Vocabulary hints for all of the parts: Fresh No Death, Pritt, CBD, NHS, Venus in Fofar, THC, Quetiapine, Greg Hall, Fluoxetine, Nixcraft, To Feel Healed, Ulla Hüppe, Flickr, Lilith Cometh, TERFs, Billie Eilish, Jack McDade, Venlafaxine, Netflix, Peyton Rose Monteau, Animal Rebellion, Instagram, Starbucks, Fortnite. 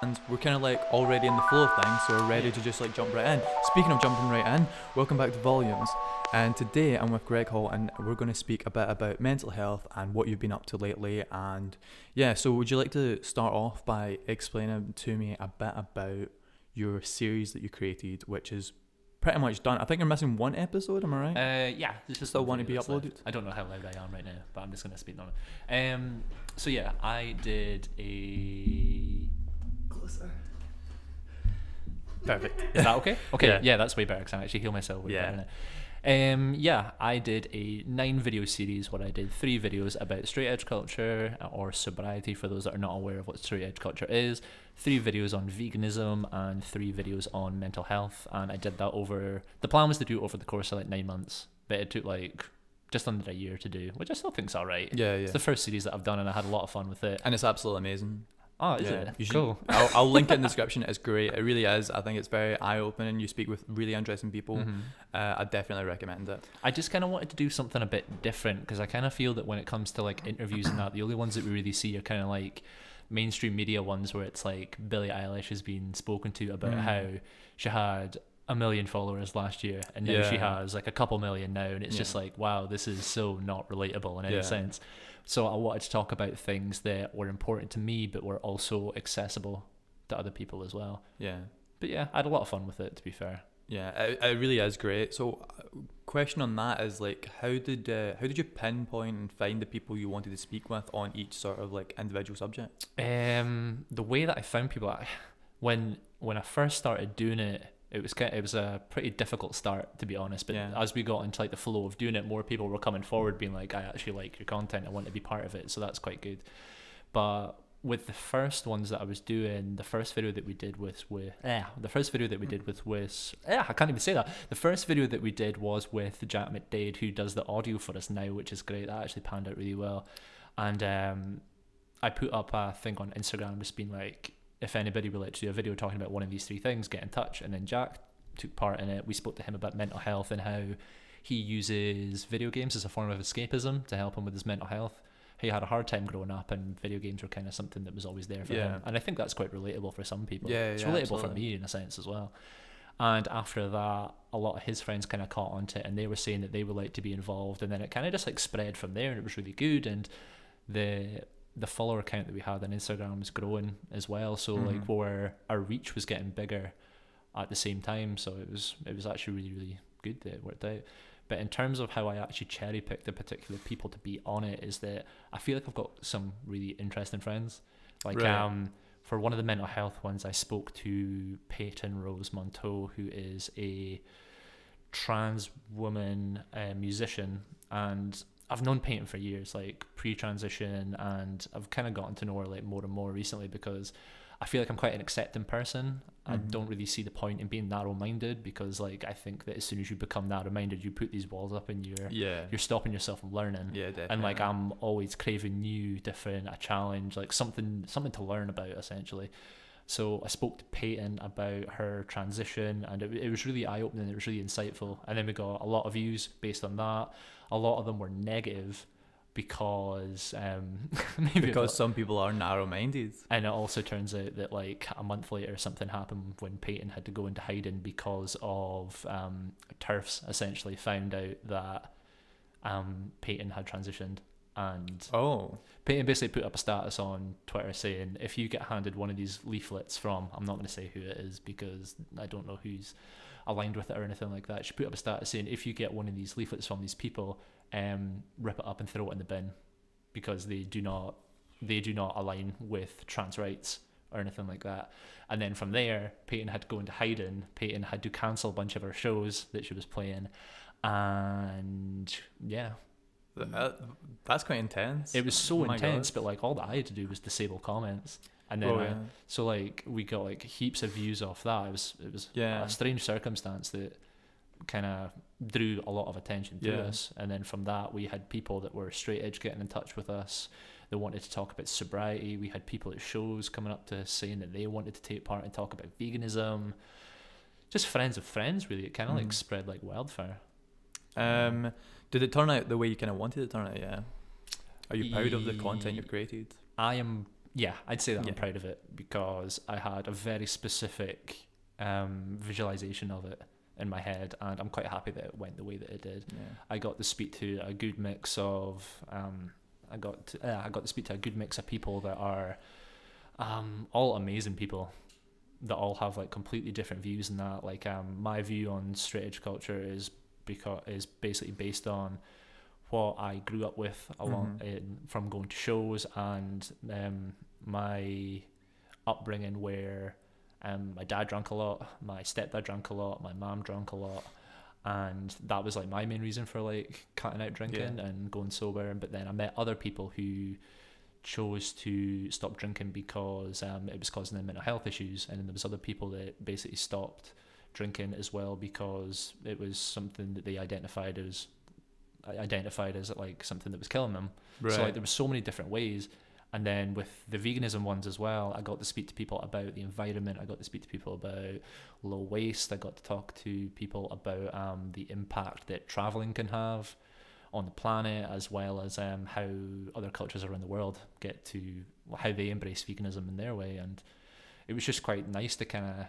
And we're kind of like already in the flow of things, so we're ready to just like jump right in. Speaking of jumping right in, welcome back to Volumes. And today I'm with Greg Hall and we're going to speak a bit about mental health and what you've been up to lately. And yeah, so would you like to start off by explaining to me a bit about your series that you created, which is pretty much done? I think you're missing one episode, am I right? Yeah, this is still one to be uploaded. Left. I don't know how loud I am right now, but I'm just going to speak on it. So yeah, I did a... Perfect. Is that okay? Okay, yeah, that's way better because I actually heal myself way better now. Yeah, I did a 9-video series where I did 3 videos about straight edge culture or sobriety for those that are not aware of what straight edge culture is, 3 videos on veganism and 3 videos on mental health. And I did that over, the plan was to do it over the course of like 9 months, but it took like just under a year to do, which I still think's alright. Yeah, yeah. It's the first series that I've done and I had a lot of fun with it. And it's absolutely amazing. Oh, is it? You should, cool. I'll link it in the description. It's great. It really is. I think it's very eye-opening. You speak with really interesting people. Mm-hmm. I definitely recommend it. I just kind of wanted to do something a bit different because I kind of feel that when it comes to like interviews and that, the only ones that we really see are kind of like mainstream media ones where it's like Billie Eilish has been spoken to about how she had a million followers last year and now she has like a couple million now, and it's just like, wow, this is so not relatable in any sense. So I wanted to talk about things that were important to me, but were also accessible to other people as well. Yeah. But yeah, I had a lot of fun with it, to be fair. Yeah, it really is great. So question on that is like, how did you pinpoint and find the people you wanted to speak with on each sort of like individual subject? The way that I found people, when I first started doing it, it was a pretty difficult start, to be honest, but as we got into like the flow of doing it, more people were coming forward being like, I actually like your content, I want to be part of it, so that's quite good. But with the first ones that I was doing, the first video that we did the first video that we did was with Jack McDade, who does the audio for us now, which is great. That actually panned out really well. And I put up a thing on Instagram just being like, if anybody would like to do a video talking about one of these 3 things, get in touch. And then Jack took part in it. We spoke to him about mental health and how he uses video games as a form of escapism to help him with his mental health. He had a hard time growing up and video games were kind of something that was always there for him. And I think that's quite relatable for some people. Yeah, it's relatable for me in a sense as well. And after that, a lot of his friends kind of caught onto it and they were saying that they would like to be involved. And then it kind of just like spread from there and it was really good. And the follower count that we had on Instagram was growing as well, so like where our reach was getting bigger at the same time, so it was actually really good that it worked out. But in terms of how I actually cherry picked the particular people to be on it is that I feel like I've got some really interesting friends, like for one of the mental health ones I spoke to Peyton Rose Monteau, who is a trans woman musician, and I've known Peyton for years, like pre-transition, and I've kind of gotten to know her like more and more recently because I feel like I'm quite an accepting person. I don't really see the point in being narrow-minded because like I think that as soon as you become narrow-minded, you put these walls up and you're stopping yourself from learning. Yeah, definitely. And like I'm always craving new, different, a challenge, like something to learn about essentially. So I spoke to Peyton about her transition and it was really eye-opening, it was really insightful. And then we got a lot of views based on that. A lot of them were negative because some people are narrow-minded. And it also turns out that like a month later something happened when Peyton had to go into hiding because of TERFs essentially found out that Peyton had transitioned. And Peyton basically put up a status on Twitter saying, if you get handed one of these leaflets from, I'm not going to say who it is because I don't know who's aligned with it or anything like that. She put up a status saying, if you get one of these leaflets from these people, rip it up and throw it in the bin because they do not align with trans rights or anything like that. And then from there, Peyton had to go into hiding. Peyton had to cancel a bunch of her shows that she was playing. And yeah. That's quite intense. It was so intense, but like all that I had to do was disable comments, and then so like we got like heaps of views off that. It was a strange circumstance that kind of drew a lot of attention to us. And then from that we had people that were straight edge getting in touch with us. They wanted to talk about sobriety. We had people at shows coming up to us saying that they wanted to take part and talk about veganism. Just friends of friends, really. It kind of like spread like wildfire. Did it turn out the way you kind of wanted it to turn out? Yeah. Are you proud of the content you've created? I am Yeah, I'd say that I'm proud of it because I had a very specific visualization of it in my head, and I'm quite happy that it went the way that it did. Yeah. I got to speak to a good mix of people that are all amazing people that all have like completely different views and that, like, my view on straight edge culture is basically based on what I grew up with along from going to shows and my upbringing where my dad drank a lot, my stepdad drank a lot, my mom drank a lot, and that was like my main reason for like cutting out drinking and going sober. But then I met other people who chose to stop drinking because it was causing them mental health issues, and then there was other people that basically stopped drinking as well because it was something that they identified as like something that was killing them. Right. So like there were so many different ways. And then with the veganism ones as well, I got to speak to people about the environment. I got to speak to people about low waste. I got to talk to people about the impact that traveling can have on the planet, as well as how other cultures around the world get to how they embrace veganism in their way. And it was just quite nice to kind of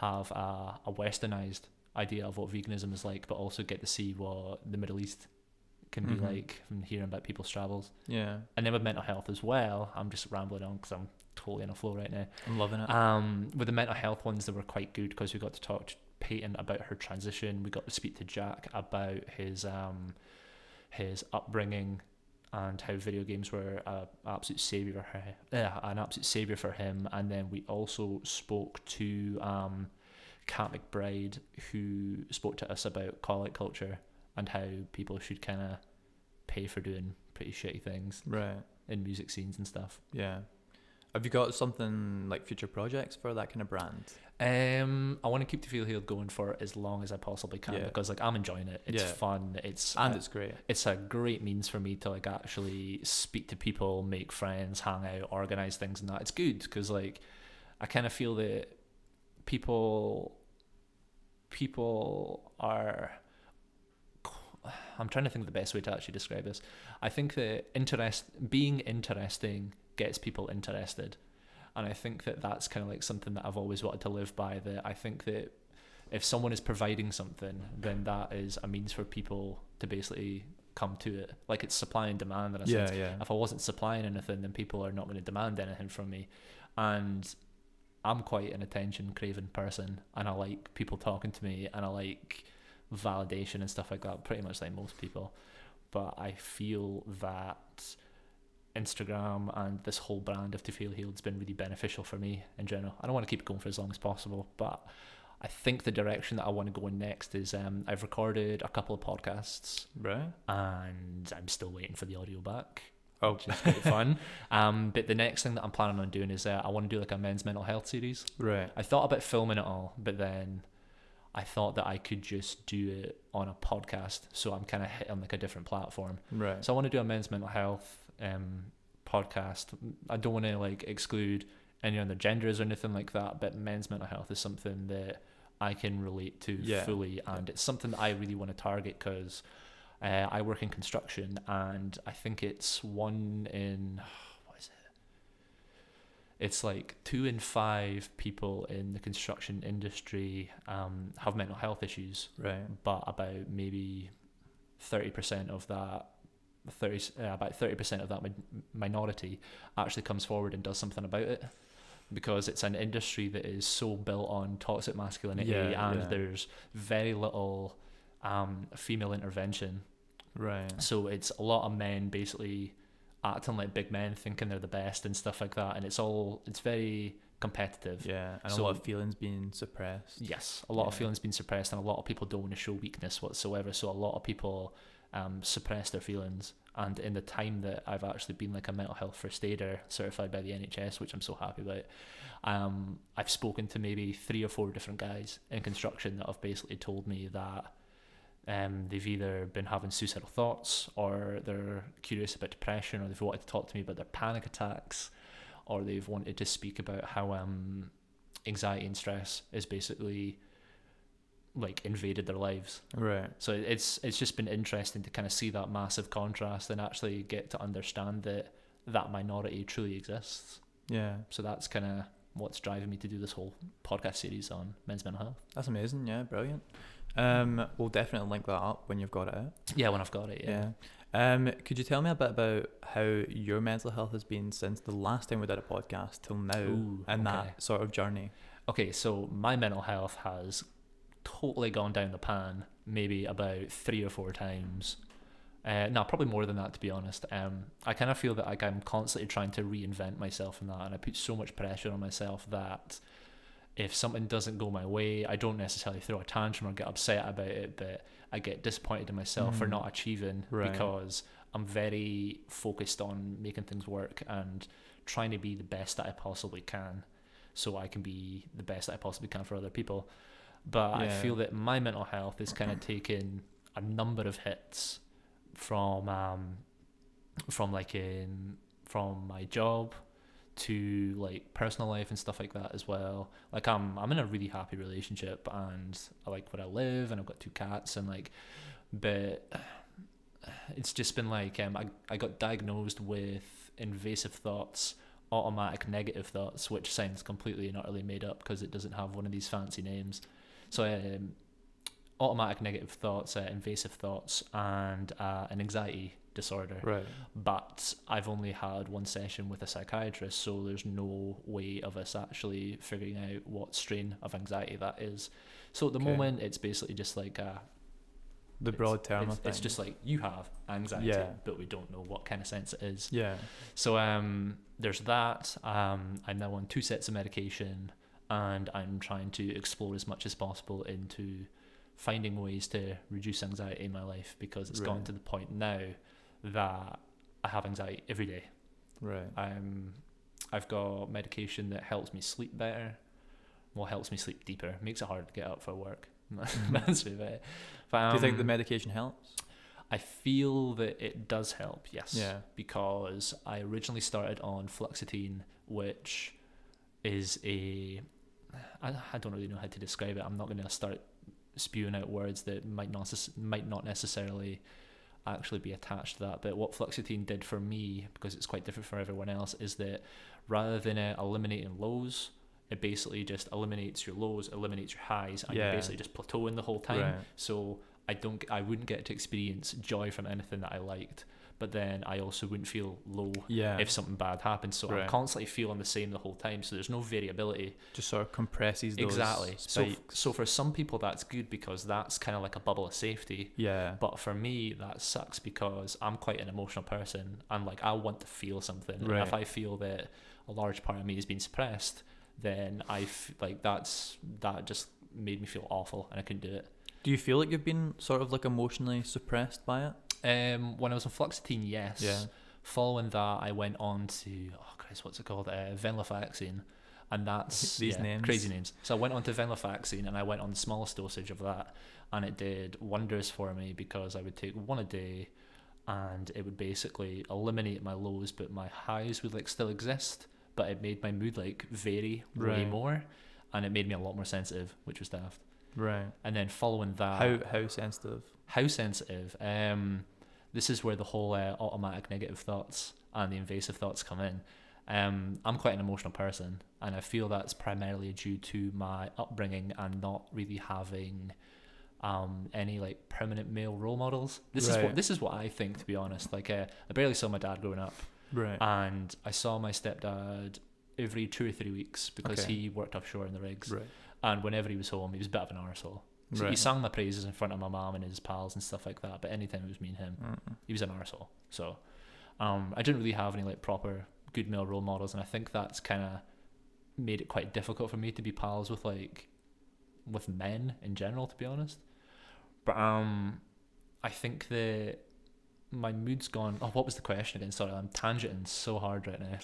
have a westernized idea of what veganism is like, but also get to see what the Middle East can be like from hearing about people's travels. Yeah. And then with mental health as well, I'm just rambling on because I'm totally on a flow right now. I'm loving it. With the mental health ones, they were quite good because we got to talk to Peyton about her transition. We got to speak to Jack about his upbringing and how video games were an absolute savior for him. And then we also spoke to Kat McBride, who spoke to us about call-out culture and how people should kind of pay for doing pretty shitty things, right, in music scenes and stuff. Yeah. Have you got something like future projects for that kind of brand? I want to keep To Feel Healed going for as long as I possibly can because like I'm enjoying it. It's fun. It's great. It's a great means for me to like actually speak to people, make friends, hang out, organize things and that. It's good because like I kind of feel that people are... I'm trying to think of the best way to actually describe this. I think that being interesting gets people interested, and I think that that's kind of like something that I've always wanted to live by. That I think that if someone is providing something, then that is a means for people to basically come to it. Like it's supply and demand in a sense. Yeah. If I wasn't supplying anything, then people are not going to demand anything from me. And I'm quite an attention craving person, and I like people talking to me, and I like validation and stuff like that, pretty much like most people. But I feel that Instagram and this whole brand of To Feel Healed has been really beneficial for me in general. I don't want to keep it going for as long as possible, but I think the direction that I want to go in next is I've recorded a couple of podcasts, right, and I'm still waiting for the audio back. Oh, which is quite fun. But the next thing that I'm planning on doing is I want to do like a men's mental health series. Right. I thought about filming it all, but then I thought that I could just do it on a podcast, so I'm kind of hitting like a different platform. Right. So I want to do a men's mental health podcast. I don't want to like exclude any other genders or anything like that, but men's mental health is something that I can relate to fully, and it's something that I really want to target because I work in construction, and I think it's it's like 2 in 5 people in the construction industry have mental health issues. Right. But about maybe 30% of that, minority actually comes forward and does something about it, because it's an industry that is so built on toxic masculinity and there's very little female intervention. Right. So it's a lot of men basically acting like big men, thinking they're the best and stuff like that, and it's very competitive. Yeah, and so, a lot of feelings being suppressed. Yes, a lot of feelings being suppressed, and a lot of people don't want to show weakness whatsoever. So a lot of people suppress their feelings. And in the time that I've actually been like a mental health first aider certified by the NHS, which I'm so happy about, I've spoken to maybe 3 or 4 different guys in construction that have basically told me that they've either been having suicidal thoughts, or they're curious about depression, or they've wanted to talk to me about their panic attacks, or they've wanted to speak about how anxiety and stress is basically like invaded their lives. Right. So it's just been interesting to kind of see that massive contrast and actually get to understand that that minority truly exists. Yeah. So that's kind of what's driving me to do this whole podcast series on men's mental health. That's amazing. Yeah, brilliant. We'll definitely link that up when you've got it out. Yeah, when I've got it, yeah. Could you tell me a bit about how your mental health has been since the last time we did a podcast till now? Ooh, and okay. That sort of journey. Okay, so my mental health has totally gone down the pan maybe about 3 or 4 times. No, probably more than that, to be honest. I kind of feel that like I'm constantly trying to reinvent myself in that, and I put so much pressure on myself that if something doesn't go my way, I don't necessarily throw a tantrum or get upset about it, but I get disappointed in myself for not achieving, right, because I'm very focused on making things work and trying to be the best that I possibly can so I can be the best that I possibly can for other people. But yeah, I feel that my mental health is kind of taken a number of hits from my job to like personal life and stuff like that as well. Like I'm in a really happy relationship and I like where I live and I've got 2 cats and like, but it's just been like I got diagnosed with invasive thoughts, automatic negative thoughts, which sounds completely and utterly made up because it doesn't have one of these fancy names. So automatic negative thoughts, invasive thoughts, and an anxiety disorder. Right. But I've only had 1 session with a psychiatrist, so there's no way of us actually figuring out what strain of anxiety that is. So at the moment, it's basically just like the broad term. It's just like you have anxiety, but we don't know what kind of sense it is. Yeah. So there's that. I'm now on 2 sets of medication, and I'm trying to explore as much as possible into finding ways to reduce anxiety in my life, because it's gotten to the point now that I have anxiety every day. Right. I've got medication that helps me sleep better, helps me sleep deeper, makes it hard to get up for work. That's it. But, do you think the medication helps? I feel that it does help, yes. Yeah. Because I originally started on Fluoxetine, which is a... I don't really know how to describe it. I'm not going to start spewing out words that might not necessarily actually be attached to that, but what Fluoxetine did for me, because it's quite different for everyone else, is that rather than eliminating lows, it basically just eliminates your lows, eliminates your highs, and you're basically just plateauing the whole time. Right. So I wouldn't get to experience joy from anything that I liked, but then I also wouldn't feel low if something bad happened. So I'm constantly feeling the same the whole time. So there's no variability. Just sort of compresses those spikes. So for some people that's good because that's kind of like a bubble of safety. Yeah. But for me that sucks because I'm quite an emotional person. I'm like, I want to feel something. Right. And if I feel that a large part of me is being suppressed, then that just made me feel awful and I couldn't do it. Do you feel like you've been sort of like emotionally suppressed by it? When I was on Fluoxetine, yes. Yeah. Following that, I went on to what's it called? Venlafaxine, and that's these names, crazy names. So I went on to Venlafaxine, and I went on the smallest dosage of that, and it did wonders for me because I would take 1 a day, and it would basically eliminate my lows, but my highs would like still exist, but it made my mood like vary way more, and it made me a lot more sensitive, which was daft. Right. And then following that, how sensitive? How sensitive? This is where the whole automatic negative thoughts and the invasive thoughts come in. I'm quite an emotional person, and I feel that's primarily due to my upbringing and not really having any like permanent male role models. This is what I think, to be honest. Like I barely saw my dad growing up, and I saw my stepdad every 2 or 3 weeks because he worked offshore in the rigs, and whenever he was home, he was a bit of an arsehole. So he sang my praises in front of my mum and his pals and stuff like that, but anytime it was me and him, he was an arsehole. So I didn't really have any like proper good male role models, and I think that's kind of made it quite difficult for me to be pals with men in general, to be honest. But I think that my mood's gone. Oh, what was the question again? Sorry, I'm tangenting so hard right now.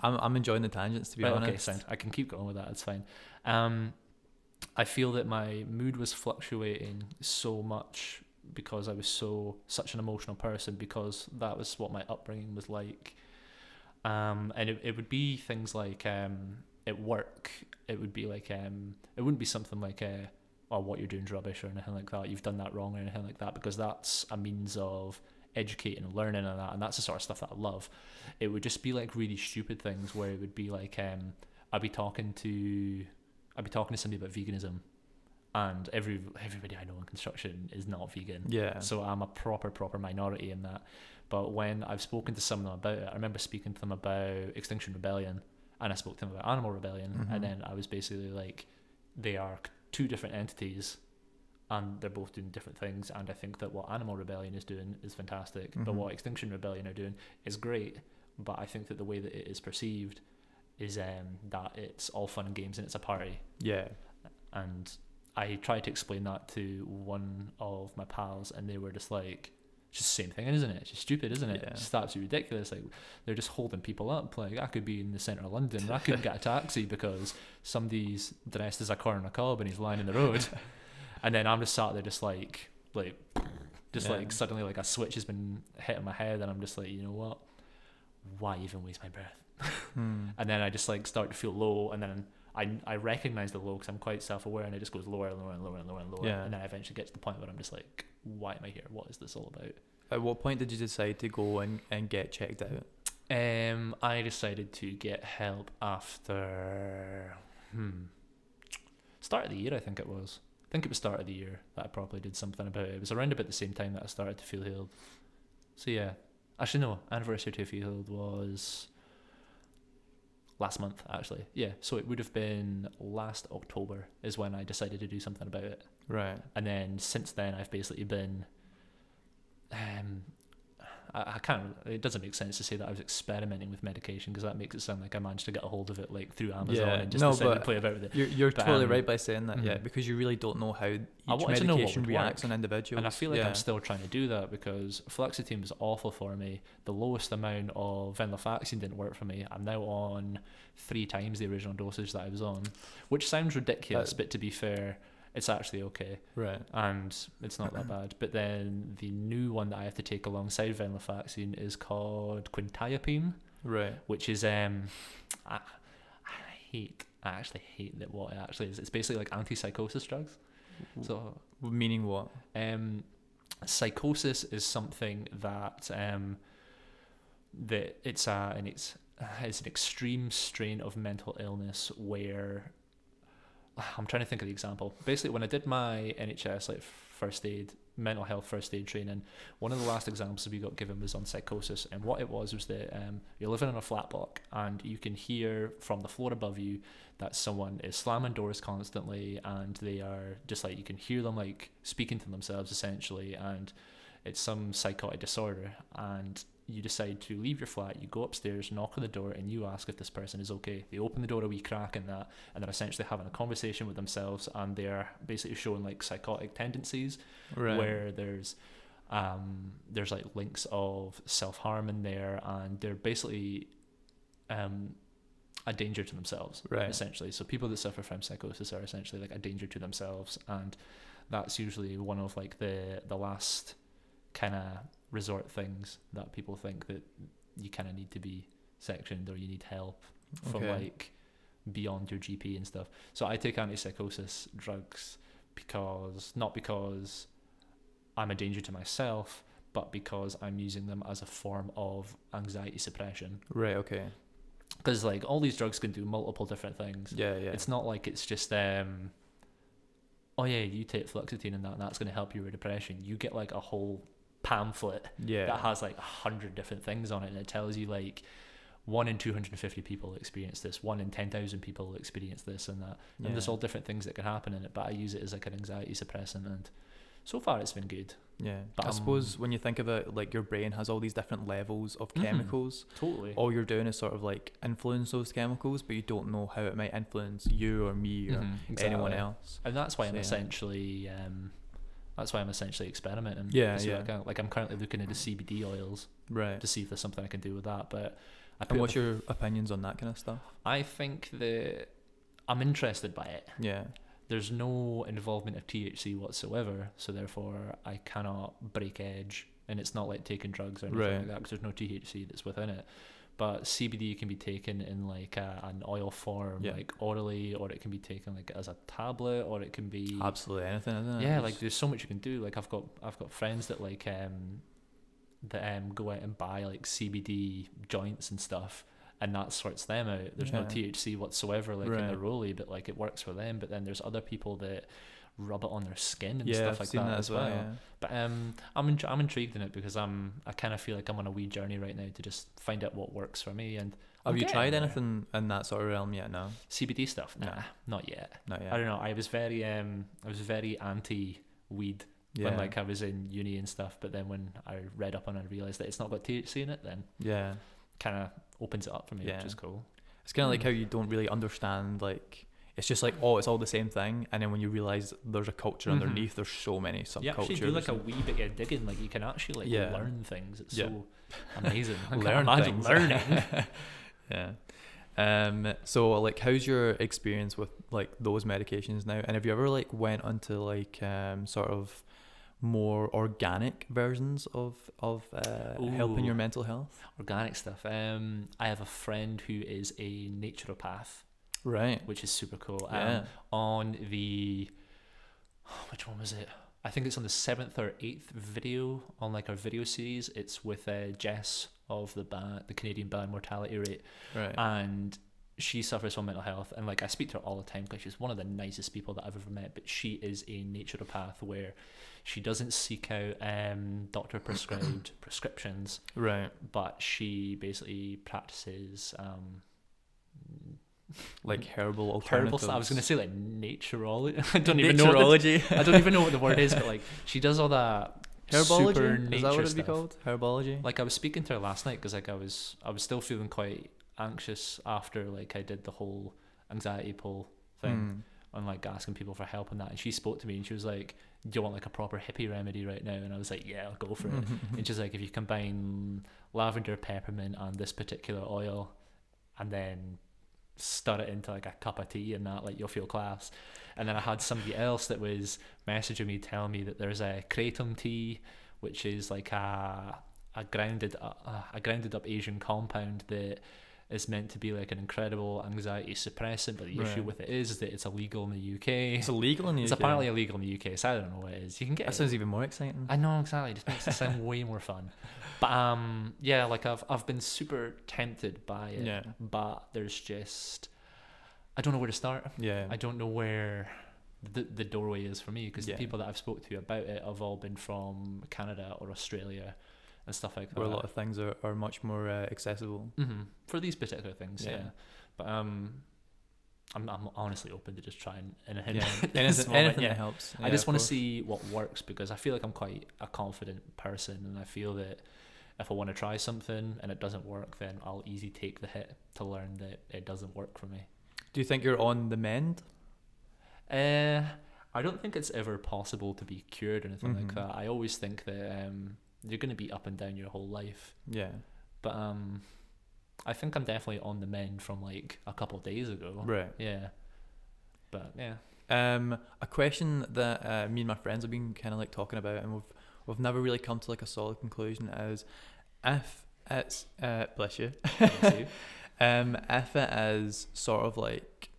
I'm enjoying the tangents, to be honest. Okay, fine. I can keep going with that. It's fine. I feel that my mood was fluctuating so much because I was such an emotional person, because that was what my upbringing was like. And it would be things like at work, it would be like it wouldn't be something like oh, what you're doing is rubbish or anything like that, you've done that wrong or anything like that, because that's a means of educate and learning and that, and that's the sort of stuff that I love. It would just be like really stupid things where it would be like I'd be talking to somebody about veganism, and everybody I know in construction is not vegan. Yeah. So I'm a proper minority in that. But when I've spoken to someone about it, I remember speaking to them about Extinction Rebellion, and I spoke to them about Animal Rebellion, and then I was basically like, they are two different entities, and they're both doing different things, and I think that what Animal Rebellion is doing is fantastic, but what Extinction Rebellion are doing is great, but I think that the way that it is perceived is that it's all fun and games and it's a party. Yeah. And I tried to explain that to one of my pals, and they were just like, it's just the same thing, isn't it? It's just stupid, isn't it? Yeah. It's just absolutely ridiculous. Like, they're just holding people up. Like, I could be in the centre of London and I couldn't get a taxi because somebody's dressed as a corner cob and he's lying in the road. And then I'm just sat there just like suddenly like a switch has been hit in my head, and I'm just like, you know what? Why even waste my breath? And then I just like start to feel low, and then I recognize the low because I'm quite self-aware, and it just goes lower and lower and lower and lower and lower, and then I eventually get to the point where I'm just like, why am I here? What is this all about? At what point did you decide to go and get checked out? I decided to get help after start of the year, I think it was. I think it was start of the year that I probably did something about it. It was around about the same time that I started to feel healed. So yeah, actually no, anniversary to feel healed was last month, actually. Yeah, so it would have been last October is when I decided to do something about it. Right. And then since then, I've basically been, I can't, it doesn't make sense to say that I was experimenting with medication, because that makes it sound like I managed to get a hold of it like through Amazon and just decided to play about with it. You're totally right by saying that, yeah, because you really don't know how each medication reacts on individuals. And I feel like I'm still trying to do that, because Fluoxetine was awful for me. The lowest amount of Venlafaxine didn't work for me. I'm now on 3 times the original dosage that I was on, which sounds ridiculous, but to be fair, it's actually okay. Right. And it's not that bad. But then the new one that I have to take alongside Venlafaxine is called Quetiapine. Right. Which is, I actually hate that what it actually is. It's basically like antipsychosis drugs. So meaning what? Psychosis is something that, it's an extreme strain of mental illness where, I'm trying to think of the example. Basically, when I did my NHS like first aid, mental health first aid training, one of the last examples we got given was on psychosis, and what it was that you're living in a flat block and you can hear from the floor above you that someone is slamming doors constantly, and they are just like, you can hear them like speaking to themselves essentially, and it's some psychotic disorder. And you decide to leave your flat, you go upstairs, knock on the door, and you ask if this person is okay. They open the door a wee crack in that, and they're essentially having a conversation with themselves, and they're basically showing like psychotic tendencies, where there's like links of self-harm in there, and they're basically a danger to themselves, essentially. So people that suffer from psychosis are essentially like a danger to themselves, and that's usually one of like the last kind of resort things that people think that you kind of need to be sectioned or you need help for, like beyond your GP and stuff. So I take antipsychosis drugs not because I'm a danger to myself, but because I'm using them as a form of anxiety suppression. Right. Okay. Because like all these drugs can do multiple different things. Yeah. Yeah. It's not like it's just oh yeah, you take Fluoxetine and that's going to help you with depression. You get like a whole pamphlet that has like 100 different things on it, and it tells you like 1 in 250 people experience this, 1 in 10,000 people experience this and that, and there's all different things that can happen in it. But I use it as like an anxiety suppressant, and so far it's been good. Yeah. But I suppose when you think of it, like your brain has all these different levels of chemicals. Totally. All you're doing is sort of like influence those chemicals, but you don't know how it might influence you or me or anyone else. And that's why I'm essentially experimenting. Yeah, yeah. Like I'm currently looking into CBD oils, to see if there's something I can do with that. But and what's your opinions on that kind of stuff? I think that I'm interested by it. Yeah. There's no involvement of THC whatsoever, so therefore I cannot break edge, and it's not like taking drugs or anything like that, because there's no THC that's within it. But CBD can be taken in like an oil form, like orally, or it can be taken like as a tablet, or it can be absolutely anything, isn't it? Yeah, like there's so much you can do. Like I've got friends that like that go out and buy like CBD joints and stuff, and that sorts them out. There's no THC whatsoever, like in the Rolly, but like it works for them. But then there's other people that rub it on their skin and stuff like that as well. But I'm intrigued in it because I kind of feel like I'm on a wee journey right now to just find out what works for me. And have you tried anything in that sort of realm yet? No CBD stuff. Nah, not yet. I don't know. I was very I was very anti weed when like I was in uni and stuff. But then when I read up on it, I realized that it's not got THC in it. Then kind of opens it up for me, which is cool. It's kind of like how you don't really understand, like it's just like, oh, it's all the same thing, and then when you realize there's a culture underneath, there's so many subcultures. You actually do like a wee bit of digging, like you can actually like learn things. It's so amazing. I can't imagine learning. So like, how's your experience with like those medications now? And have you ever like went onto like sort of more organic versions of helping your mental health? Organic stuff. I have a friend who is a naturopath, right, which is super cool. On the which one was it? I think it's on the 7th or 8th video on like our video series. It's with Jess of the Canadian band Mortality Rate, right? And she suffers from mental health, and like I speak to her all the time because she's one of the nicest people that I've ever met. But she is a naturopath where she doesn't seek out doctor prescribed prescriptions, right? But she basically practices like herbal alternatives. Herbal, I was going to say like naturology. I don't even know what the word is, but like she does all that. Herbology? Super nature. Is that what it'd be called? Herbology? Like I was speaking to her last night because like I was still feeling quite anxious after like I did the whole anxiety poll thing on like asking people for help and that, and she spoke to me and she was like, do you want like a proper hippie remedy right now? And I was like, yeah, I'll go for it. And she's like, if you combine lavender, peppermint and this particular oil and then stir it into like a cup of tea and that, like you'll feel class. And then I had somebody else that was messaging me telling me that there's a Kratom tea, which is like a grounded up Asian compound that is meant to be like an incredible anxiety suppressant, but the issue with it is that it's illegal in the UK. It's illegal in the UK? It's apparently illegal in the UK, so I don't know what it is. You can get that. Sounds even more exciting. I know, exactly. It just makes it sound way more fun. But yeah, like I've been super tempted by it, but there's just, I don't know where to start. Yeah. I don't know where the doorway is for me, because the people that I've spoke to about it have all been from Canada or Australia and stuff like that. Where a lot of things are much more accessible. For these particular things, But I'm honestly open to just trying anything that helps. I just want to see what works, because I feel like I'm quite a confident person, and I feel that if I want to try something and it doesn't work, then I'll easily take the hit to learn that it doesn't work for me. Do you think you're on the mend? I don't think it's ever possible to be cured or anything like that. I always think that you're going to be up and down your whole life. Yeah. But I think I'm definitely on the mend from like a couple of days ago. Right. Yeah. But yeah. A question that me and my friends have been kind of like talking about, and we've never really come to like a solid conclusion, is if it's bless you. Bless you. If it is sort of like,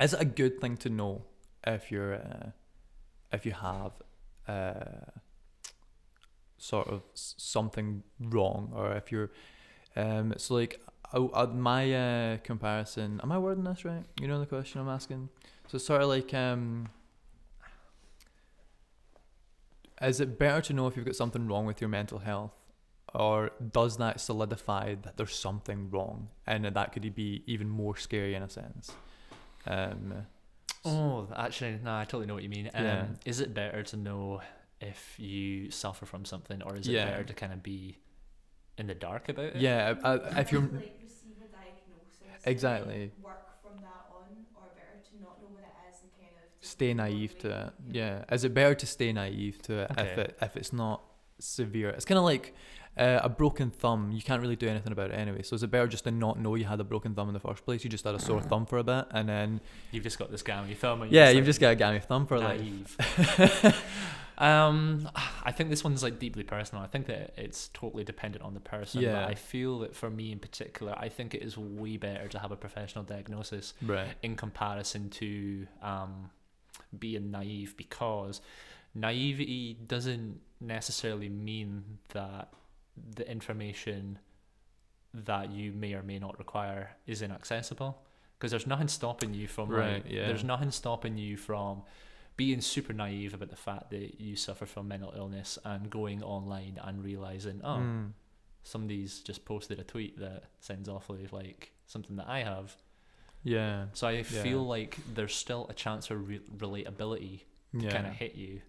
is it a good thing to know if you're if you have sort of something wrong, or if you're so like my comparison, am I wording this right? You know the question I'm asking. So it's sort of like is it better to know if you've got something wrong with your mental health, or does that solidify that there's something wrong, and that could be even more scary in a sense? Oh, actually, no, I totally know what you mean. Is it better to know if you suffer from something, or is it better to kind of be in the dark about it? Yeah, if you're like receive a diagnosis, exactly, work from that on, or better to not know what it is and kind of stay naive to it. Yeah, is it better to stay naive to it if it's not severe? It's kind of like a broken thumb. You can't really do anything about it anyway, so is it better just to not know you had a broken thumb in the first place? You just had a sore thumb for a bit, and then you've just got this gammy thumb, and you've just got a gammy thumb for life. I think this one's like deeply personal. I think that it's totally dependent on the person. But I feel that for me in particular, I think it is way better to have a professional diagnosis in comparison to being naive, because naivety doesn't necessarily mean that the information that you may or may not require is inaccessible, because there's nothing stopping you from there's nothing stopping you from being super naive about the fact that you suffer from mental illness and going online and realizing, oh, somebody's just posted a tweet that sends off like something that I have. Yeah. So I feel like there's still a chance for relatability to kind of hit you,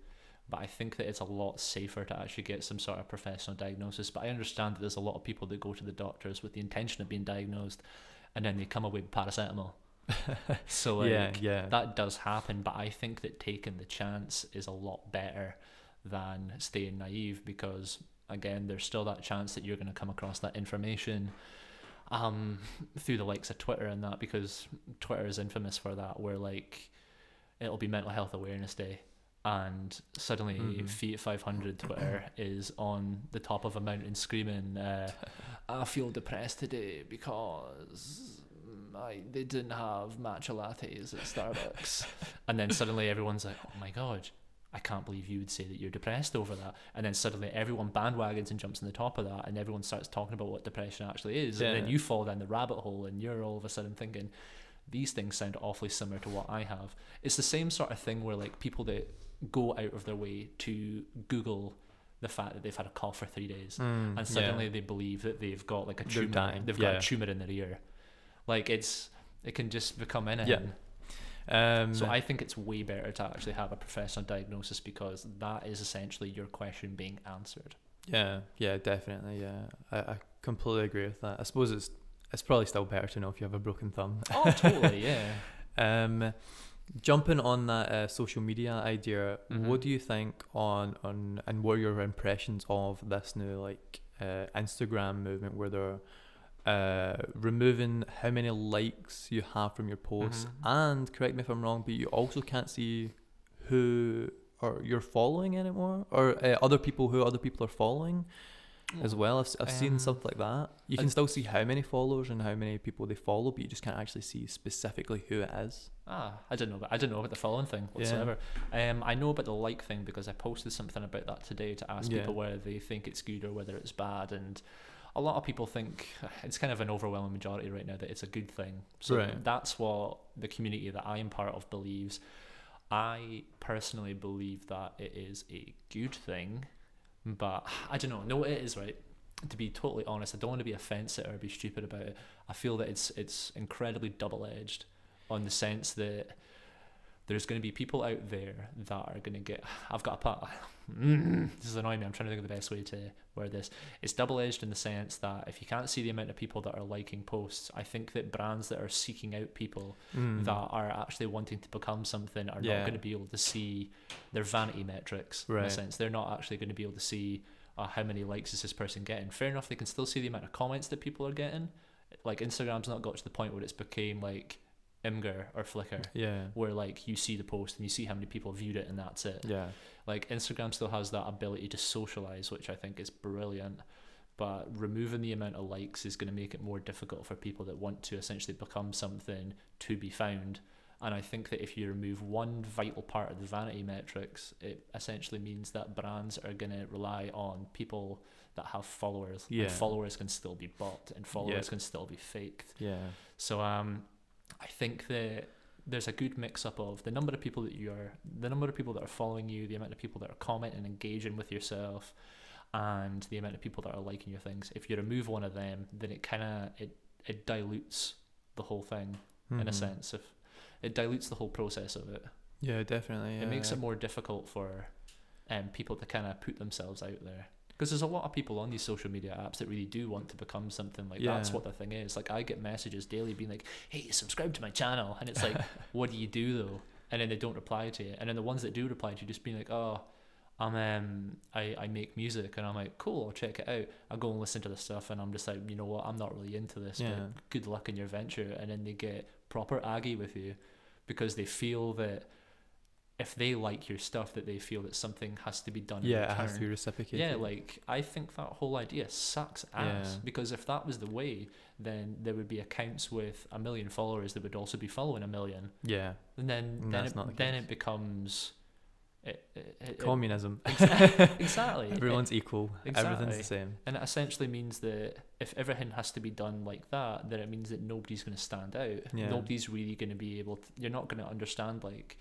but I think that it's a lot safer to actually get some sort of professional diagnosis. But I understand that there's a lot of people that go to the doctors with the intention of being diagnosed, and then they come away with paracetamol. So like, that does happen, but I think that taking the chance is a lot better than staying naive, because again, there's still that chance that you're going to come across that information through the likes of Twitter and that, because Twitter is infamous for that, where like it'll be Mental Health Awareness Day and suddenly Fiat 500 Twitter is on the top of a mountain screaming, I feel depressed today because they didn't have matcha lattes at Starbucks. And then suddenly everyone's like, oh my god, I can't believe you would say that you're depressed over that. And then suddenly everyone bandwagons and jumps on the top of that, and everyone starts talking about what depression actually is. And then you fall down the rabbit hole, and you're all of a sudden thinking, these things sound awfully similar to what I have. It's the same sort of thing where like people that go out of their way to Google the fact that they've had a cough for 3 days, and suddenly they believe that they've got like a tumor. They've got a tumor in their ear. Like it can just become in it. So I think it's way better to actually have a professional diagnosis, because that is essentially your question being answered. Yeah, definitely. I completely agree with that. I suppose it's probably still better to know if you have a broken thumb. Oh, totally. Jumping on that social media idea, what do you think on and what are your impressions of this new like Instagram movement where they're removing how many likes you have from your posts, and correct me if I'm wrong, but you also can't see who or you're following anymore, or other people are following as well. I've seen stuff like that. You can still see how many followers and how many people they follow, but you just can't actually see specifically who it is. I didn't know about the following thing whatsoever. I know about the like thing because I posted something about that today to ask people whether they think it's good or whether it's bad, and a lot of people think it's kind of an overwhelming majority right now that it's a good thing. So that's what the community that I am part of believes. I personally believe that it is a good thing, but I don't know. No, it is right. To be totally honest, I don't want to be offensive or be stupid about it. I feel that it's incredibly double-edged, on the sense that there's going to be people out there that are going to get... I've got a... this is annoying me. I'm trying to think of the best way to word this. It's double-edged in the sense that if you can't see the amount of people that are liking posts, I think that brands that are seeking out people that are actually wanting to become something are not going to be able to see their vanity metrics, in a sense. They're not actually going to be able to see how many likes is this person getting. Fair enough, they can still see the amount of comments that people are getting. Like, Instagram's not got to the point where it's became, like... Imgur or Flickr, where like you see the post and you see how many people viewed it and that's it. Like Instagram still has that ability to socialize, which I think is brilliant, but removing the amount of likes is going to make it more difficult for people that want to essentially become something to be found. And I think that if you remove one vital part of the vanity metrics, it essentially means that brands are going to rely on people that have followers, and followers can still be bought and followers can still be faked. So I think that there's a good mix-up of the number of people that the number of people that are following you, the amount of people that are commenting and engaging with yourself, and the amount of people that are liking your things. If you remove one of them, then it kind of it dilutes the whole thing in a sense. If it dilutes the whole process of it. Yeah, definitely. It makes it more difficult for people to kind of put themselves out there. Because there's a lot of people on these social media apps that really do want to become something. Like, that's what the thing is. Like, I get messages daily being like, hey, subscribe to my channel. And it's like, what do you do, though? And then they don't reply to you. And then the ones that do reply to you just being like, oh, I make music. And I'm like, cool, I'll check it out. I'll go and listen to the stuff. And I'm just like, you know what, I'm not really into this. But good luck in your venture. And then they get proper aggy with you because they feel that... if they like your stuff, that they feel that something has to be done. Yeah, it has to be reciprocated. Yeah, like, I think that whole idea sucks ass, because if that was the way, then there would be accounts with 1 million followers that would also be following 1 million. Yeah. And then it becomes Communism. Exactly. Everyone's equal. Exactly. Everything's the same. And it essentially means that if everything has to be done like that, then it means that nobody's going to stand out. Yeah. Nobody's really going to be able to, you're not going to understand like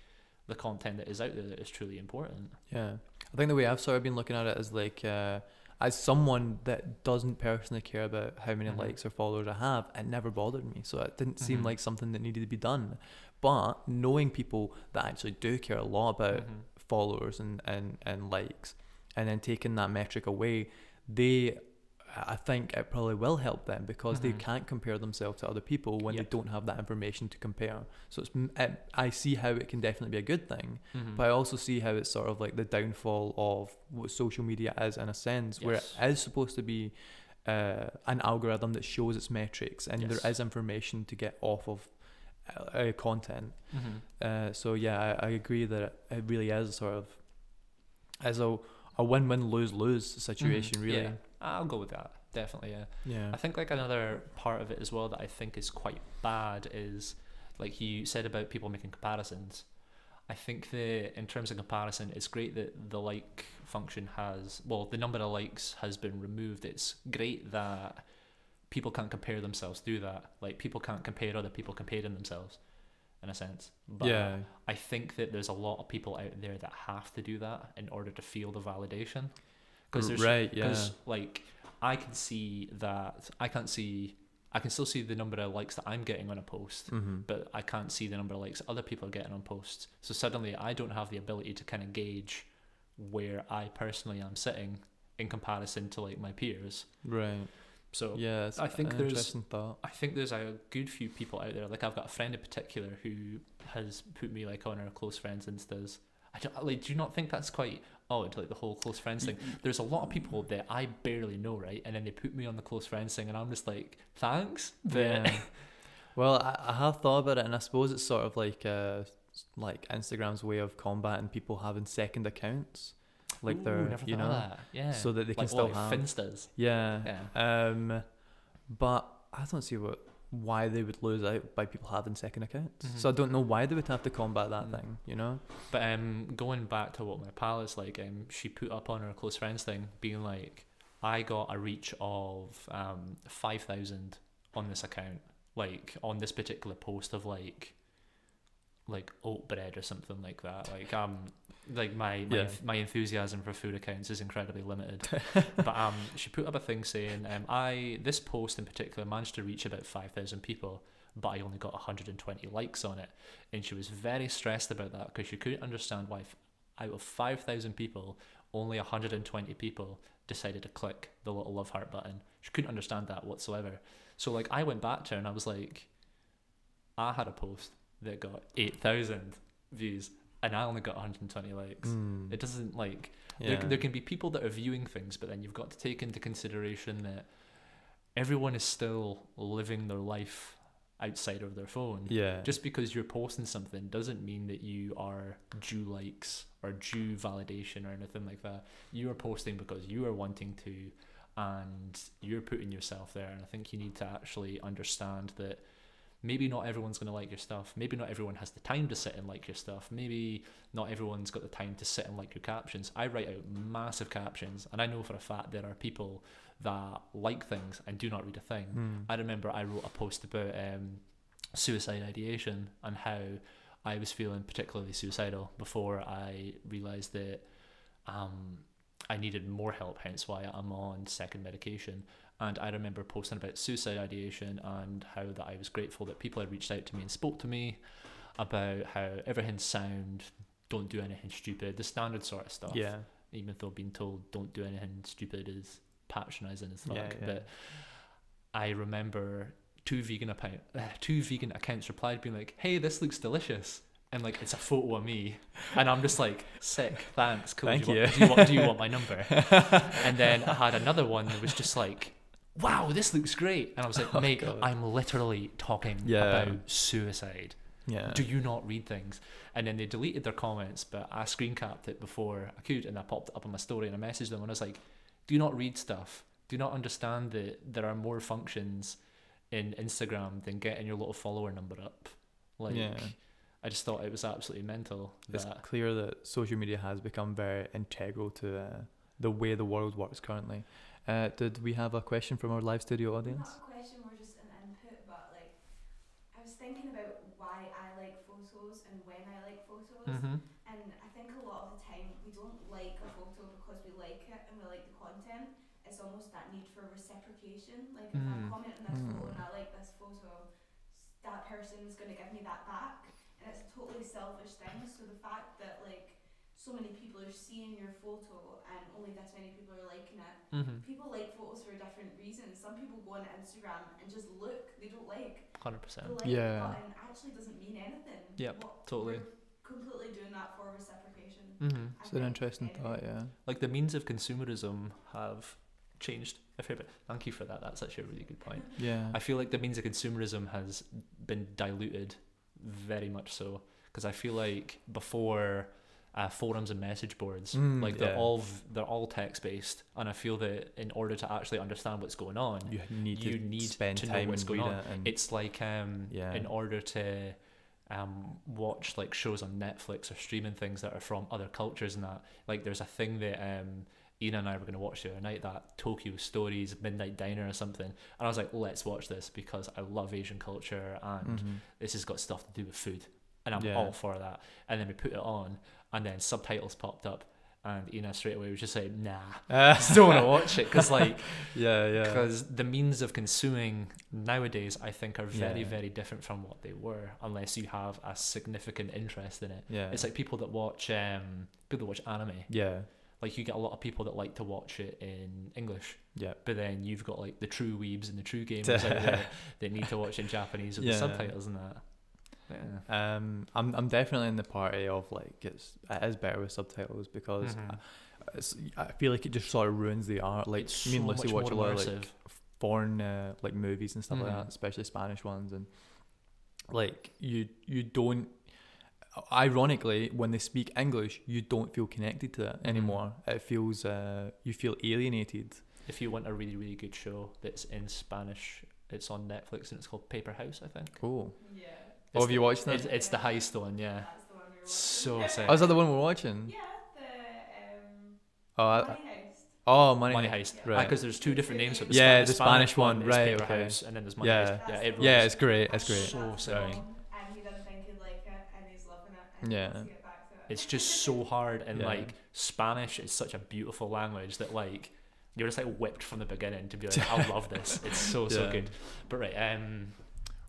the content that is out there that is truly important. Yeah. I think the way I've sort of been looking at it is like, as someone that doesn't personally care about how many mm-hmm. likes or followers I have, it never bothered me. So it didn't seem mm-hmm. like something that needed to be done. But knowing people that actually do care a lot about mm-hmm. followers and likes, and then taking that metric away, I think it probably will help them, because mm-hmm. they can't compare themselves to other people when yep. they don't have that information to compare. So I see how it can definitely be a good thing, mm-hmm. but I also see how it's sort of like the downfall of what social media is, in a sense, yes. where it is supposed to be an algorithm that shows its metrics, and yes. there is information to get off of content. Mm-hmm. So yeah, I agree that it really is sort of as a win-win, lose-lose situation, mm-hmm. really. Yeah. I'll go with that, definitely. Yeah. I think like another part of it as well that I think is quite bad is, like you said about people making comparisons, I think that in terms of comparison, it's great that the like function has, well, the number of likes has been removed. It's great that people can't compare themselves through that. Like, people can't compare other people comparing themselves, in a sense. But yeah. I think that there's a lot of people out there that have to do that in order to feel the validation. Right, yeah. Like, I can see that, I can still see the number of likes that I'm getting on a post, mm-hmm. but I can't see the number of likes other people are getting on posts. So suddenly I don't have the ability to kind of gauge where I personally am sitting in comparison to like my peers. Right. So yeah, I think there's a good few people out there. Like, I've got a friend in particular who has put me like on her close friends Instas. Do you not think that's quite odd, like the whole close friends thing? There's a lot of people that I barely know, right? And then they put me on the close friends thing, and I'm just like, thanks. But yeah. Well, I have thought about it, and I suppose it's sort of like Instagram's way of combating people having second accounts, like they're, you know, that. Yeah. So that they can still have Finstas. Yeah. Yeah. But I don't see why they would lose out by people having second accounts. Mm-hmm. So I don't know why they would have to combat that mm-hmm. thing, you know? But going back to what my pal is like, she put up on her close friends thing being like, I got a reach of 5,000 on this account, like on this particular post of like oat bread or something like that. Like my enthusiasm for food accounts is incredibly limited. But she put up a thing saying, this post in particular managed to reach about 5,000 people, but I only got 120 likes on it. And she was very stressed about that because she couldn't understand why out of 5,000 people, only 120 people decided to click the little love heart button. She couldn't understand that whatsoever. So like, I went back to her and I was like, I had a post that got 8,000 views and I only got 120 likes. It doesn't, like, yeah. there can be people that are viewing things, but then you've got to take into consideration that everyone is still living their life outside of their phone. Yeah. Just because you're posting something doesn't mean that you are due likes or due validation or anything like that. You are posting because you are wanting to, and you're putting yourself there. And I think you need to actually understand that maybe not everyone's going to like your stuff. Maybe not everyone has the time to sit and like your stuff. Maybe not everyone's got the time to sit and like your captions. I write out massive captions, and I know for a fact there are people that like things and do not read a thing. I remember I wrote a post about suicide ideation and how I was feeling particularly suicidal before I realised that I needed more help, hence why I'm on second medication. And I remember posting about suicide ideation and how that I was grateful that people had reached out to me and spoke to me about how everything's sound, don't do anything stupid, the standard sort of stuff. Yeah. Even though being told don't do anything stupid is patronising as fuck. Yeah, yeah. But I remember two vegan accounts replied being like, hey, this looks delicious. And like, it's a photo of me, and I'm just like, sick, thanks, cool. Do you want my number? And then I had another one that was just like, wow, this looks great. And I was like, mate, God. I'm literally talking about suicide. Yeah. Do you not read things? And then they deleted their comments, but I screen capped it before I could, and I popped it up on my story and I messaged them and I was like, do you not read stuff? Do you not understand that there are more functions in Instagram than getting your little follower number up? Like, I just thought it was absolutely mental. It's clear that social media has become very integral to the way the world works currently. Did we have a question from our live studio audience? Not a question, more just an input, but like, I was thinking about why I like photos and when I like photos. Mm-hmm. And I think a lot of the time we don't like a photo because we like it and we like the content. It's almost that need for reciprocation. Like, if I comment on this photo and I like this photo, that person's going to give me that back. And it's a totally selfish thing. So the fact that, like, so many people are seeing your photo and only this many people are liking it. Mm-hmm. People like photos for different reasons. Some people go on Instagram and just look. They don't like. 100%. The like button actually doesn't mean anything. Yep, totally. We're completely doing that for reciprocation. Mm-hmm. It's an interesting thought, yeah. Like, the means of consumerism have changed. Thank you for that. That's actually a really good point. Yeah. I feel like the means of consumerism has been diluted very much so, because I feel like before... forums and message boards, like they're all text based, and I feel that in order to actually understand what's going on, you need to spend to time know what's going on. It's like in order to watch like shows on Netflix or streaming things that are from other cultures and that. Like, there's a thing that Ina and I were going to watch the other night, that Tokyo Stories Midnight Diner or something, and I was like, let's watch this because I love Asian culture and this has got stuff to do with food, and I'm all for that. And then we put it on, and then subtitles popped up, and Ina straight away was just like, nah, still want to watch it, because like, because the means of consuming nowadays, I think, are very, very different from what they were, unless you have a significant interest in it. Yeah, it's like people that watch anime. Yeah, like you get a lot of people that like to watch it in English. Yeah, but then you've got like the true weebs and the true gamers out there that need to watch it in Japanese with the subtitles and that. Yeah. I'm definitely in the party of like it is better with subtitles, because I feel like it just sort of ruins the art. Like, it's unless you watch a lot of like foreign like movies and stuff like that, especially Spanish ones, and like you don't. Ironically, when they speak English, you don't feel connected to it anymore. It feels you feel alienated. If you want a really, really good show that's in Spanish, it's on Netflix and it's called Paper House, I think. Cool. Yeah. Oh, have you watched that? It's the heist one, yeah. That's the one we were watching. So sick. Oh, is that the one we're watching? Yeah, the Money Heist. Oh, Money Heist. Yeah. Right. Because there's two different names. So the Spanish one, right, Paper House, and then there's Money Heist. Yeah, it's great. It's great. So sick. And he doesn't think he'd like it, and he's loving it, and he wants to get back to it. It's just so hard, and like, Spanish is such a beautiful language that like, you're just like whipped from the beginning to be like, I love this. It's so good. But right,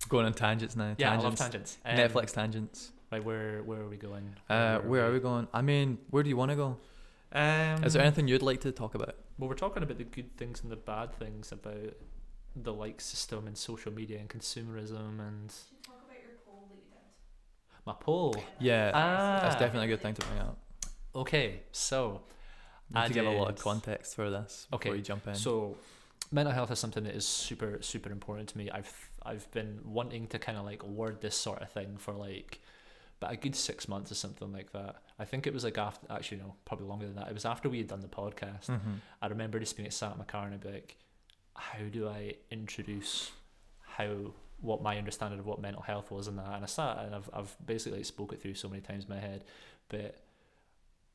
going on tangents now. Yeah, I love tangents. Netflix tangents. Right, where are we going? Where are we going? I mean, where do you want to go? Is there anything you'd like to talk about? Well, we're talking about the good things and the bad things about the like system and social media and consumerism, and. Should talk about your poll that you did. My poll. Yeah, that's definitely a good thing to bring up. Okay, so. I need to give a lot of context for this before you jump in. So, mental health is something that is super, super important to me. I've been wanting to kind of like award this sort of thing for like, but a good 6 months or something like that. I think it was like after, actually no, probably longer than that. It was after we had done the podcast. I remember just being sat in my car and I'd be like, how do I introduce what my understanding of what mental health was and that? And I sat and I've basically spoke it through so many times in my head, but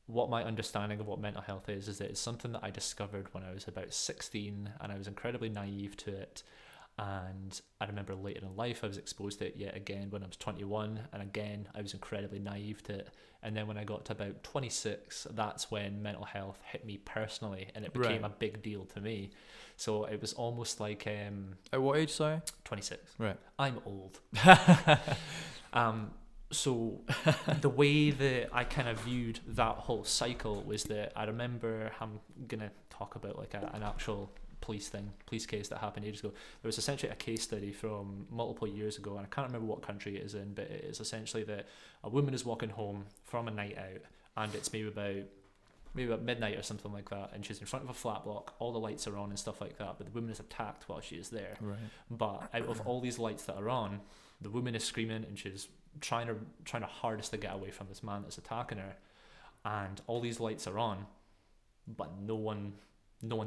what my understanding of what mental health is that it's something that I discovered when I was about 16, and I was incredibly naive to it. And I remember later in life I was exposed to it yet again when I was 21, and again I was incredibly naive to it. And then when I got to about 26, that's when mental health hit me personally, and it became a big deal to me. So it was almost like at what age, sorry? 26. Right. I'm old. So the way that I kind of viewed that whole cycle was that I remember, I'm gonna talk about like an actual police case that happened ages ago. There was essentially a case study from multiple years ago, and I can't remember what country it is in, but it is essentially that a woman is walking home from a night out, and it's maybe about midnight or something like that, and she's in front of a flat block, all the lights are on and stuff like that, but the woman is attacked while she is there. Right. But out of all these lights that are on, the woman is screaming and she's trying her hardest to get away from this man that's attacking her, and all these lights are on, but no one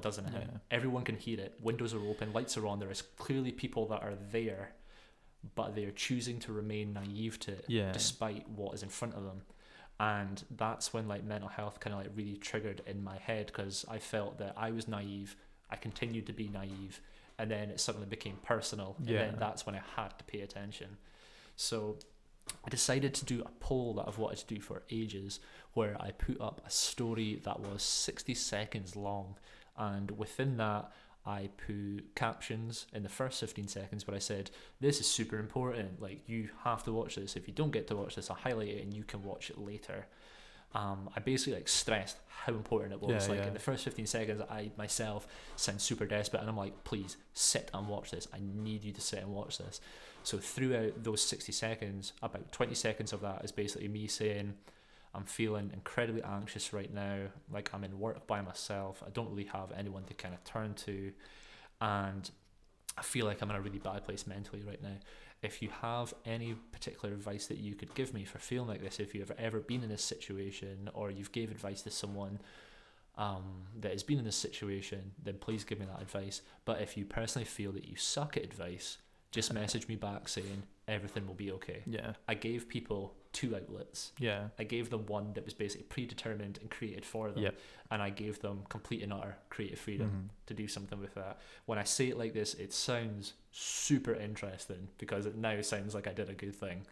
does anything. Everyone can hear it. Windows are open, lights are on, there is clearly people that are there, but they're choosing to remain naive to it, despite what is in front of them. And that's when like mental health kind of like really triggered in my head, because I felt that I was naive, I continued to be naive, and then it suddenly became personal, and then that's when I had to pay attention. So I decided to do a poll that I've wanted to do for ages, where I put up a story that was 60 seconds long, and within that I put captions in the first 15 seconds where I said, this is super important, like you have to watch this. If you don't get to watch this, I'll highlight it and you can watch it later. I basically like stressed how important it was. In the first 15 seconds, I myself sound super desperate and I'm like, please sit and watch this. I need you to sit and watch this. So throughout those 60 seconds, about 20 seconds of that is basically me saying, I'm feeling incredibly anxious right now, like I'm in work by myself, I don't really have anyone to kind of turn to, and I feel like I'm in a really bad place mentally right now. If you have any particular advice that you could give me for feeling like this, if you've ever been in this situation, or you've gave advice to someone that has been in this situation, then please give me that advice. But if you personally feel that you suck at advice, just message me back saying everything will be okay. I gave people two outlets. I gave them one that was basically predetermined and created for them, and I gave them complete and utter creative freedom to do something with that. When I say it like this, it sounds super interesting, because it now sounds like I did a good thing.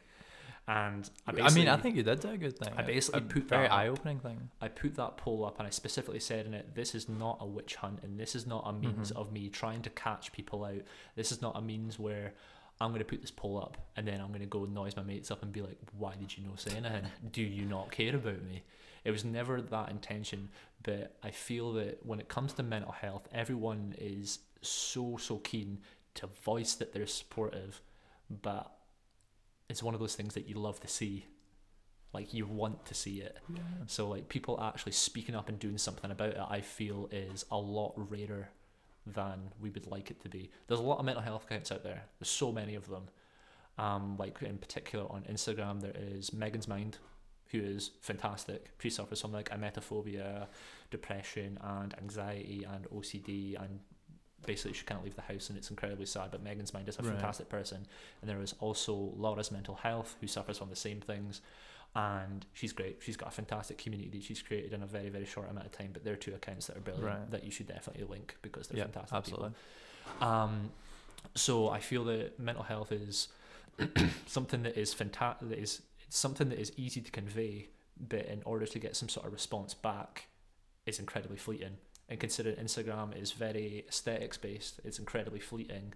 And I think you did do a good thing. I basically put that very eye-opening thing. I put that poll up, and I specifically said in it, this is not a witch hunt, and this is not a means of me trying to catch people out. This is not a means where I'm going to put this poll up and then I'm going to go and noise my mates up and be like, why did you not say anything? Do you not care about me? It was never that intention. But I feel that when it comes to mental health, everyone is so keen to voice that they're supportive, but it's one of those things that you love to see, like you want to see it. So like people actually speaking up and doing something about it, I feel is a lot rarer than we would like it to be. There's a lot of mental health accounts out there, there's so many of them, like in particular on Instagram there is Megan's Mind, who is fantastic. She suffers from like emetophobia, depression and anxiety and OCD, and basically she can't leave the house and it's incredibly sad, but Megan's Mind is a fantastic person. And there is also Laura's Mental Health, who suffers from the same things, and she's great. She's got a fantastic community that she's created in a very, very short amount of time, but there are two accounts that are brilliant that you should definitely link, because they're fantastic people. So I feel that mental health is something that is fantastic, that is something that is easy to convey, but in order to get some sort of response back, it's incredibly fleeting. And considering Instagram is very aesthetics based, it's incredibly fleeting.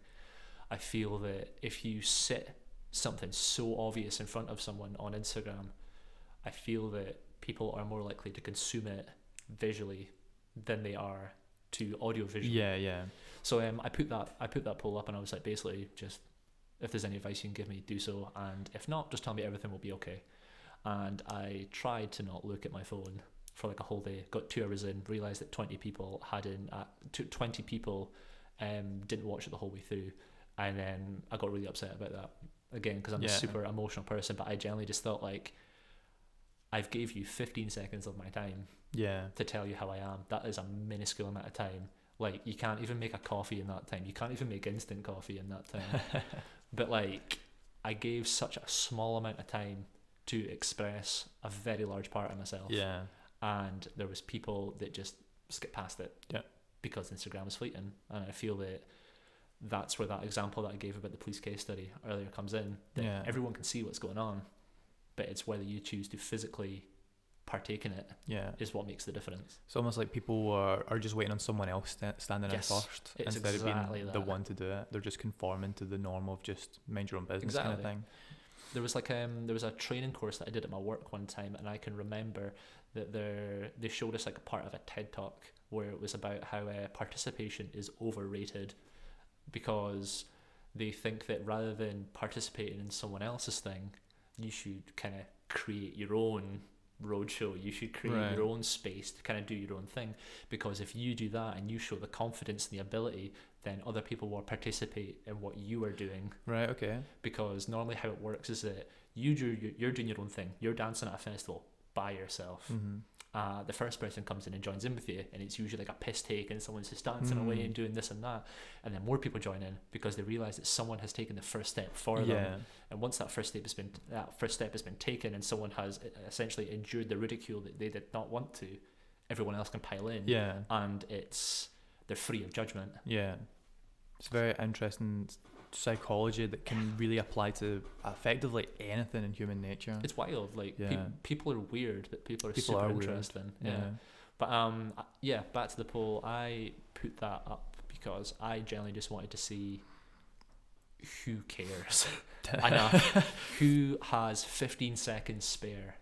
I feel that if you sit something so obvious in front of someone on Instagram, I feel that people are more likely to consume it visually than they are to audio visually. So I put that poll up, and I was like, basically just, if there's any advice you can give me, do so, and if not, just tell me everything will be okay. And I tried to not look at my phone for like a whole day, got 2 hours in, realized that 20 people didn't watch it the whole way through, and then I got really upset about that again, because I'm a super emotional person. But I generally just thought, like, I've gave you 15 seconds of my time to tell you how I am. That is a minuscule amount of time. Like, you can't even make a coffee in that time, you can't even make instant coffee in that time. But like, I gave such a small amount of time to express a very large part of myself, and there was people that just skip past it because Instagram is fleeting. And I feel that that's where that example that I gave about the police case study earlier comes in, that everyone can see what's going on, but it's whether you choose to physically partake in it is what makes the difference. It's almost like people are just waiting on someone else standing in first, instead of being the one to do it. They're just conforming to the norm of just mind your own business kind of thing. There was like there was a training course that I did at my work one time, and I can remember that they showed us like a part of a TED talk where it was about how participation is overrated, because they think that rather than participating in someone else's thing, you should kind of create your own roadshow, you should create your own space to kind of do your own thing, because if you do that and you show the confidence and the ability, then other people will participate in what you are doing. Right, okay. Because normally how it works is that you're doing your own thing, you're dancing at a festival by yourself, the first person comes in and joins in with you, and it's usually like a piss take and someone's just dancing away and doing this and that, and then more people join in because they realize that someone has taken the first step for them. And once that first step has been taken and someone has essentially endured the ridicule that they did not want to, everyone else can pile in, and they're free of judgment. It's very interesting psychology that can really apply to effectively anything in human nature. It's wild, like people are weird, but people are super interesting. But yeah, back to the poll. I put that up because I generally just wanted to see who cares who has 15 seconds spare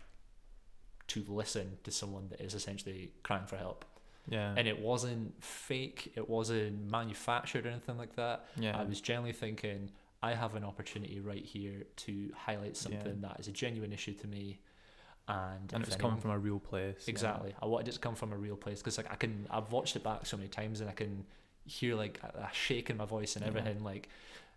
to listen to someone that is essentially crying for help. And it wasn't fake, it wasn't manufactured or anything like that. I was generally thinking, I have an opportunity right here to highlight something that is a genuine issue to me, and it's coming from a real place. Exactly. I wanted it to come from a real place because, like, I've watched it back so many times and I can hear like a shake in my voice and everything. Like,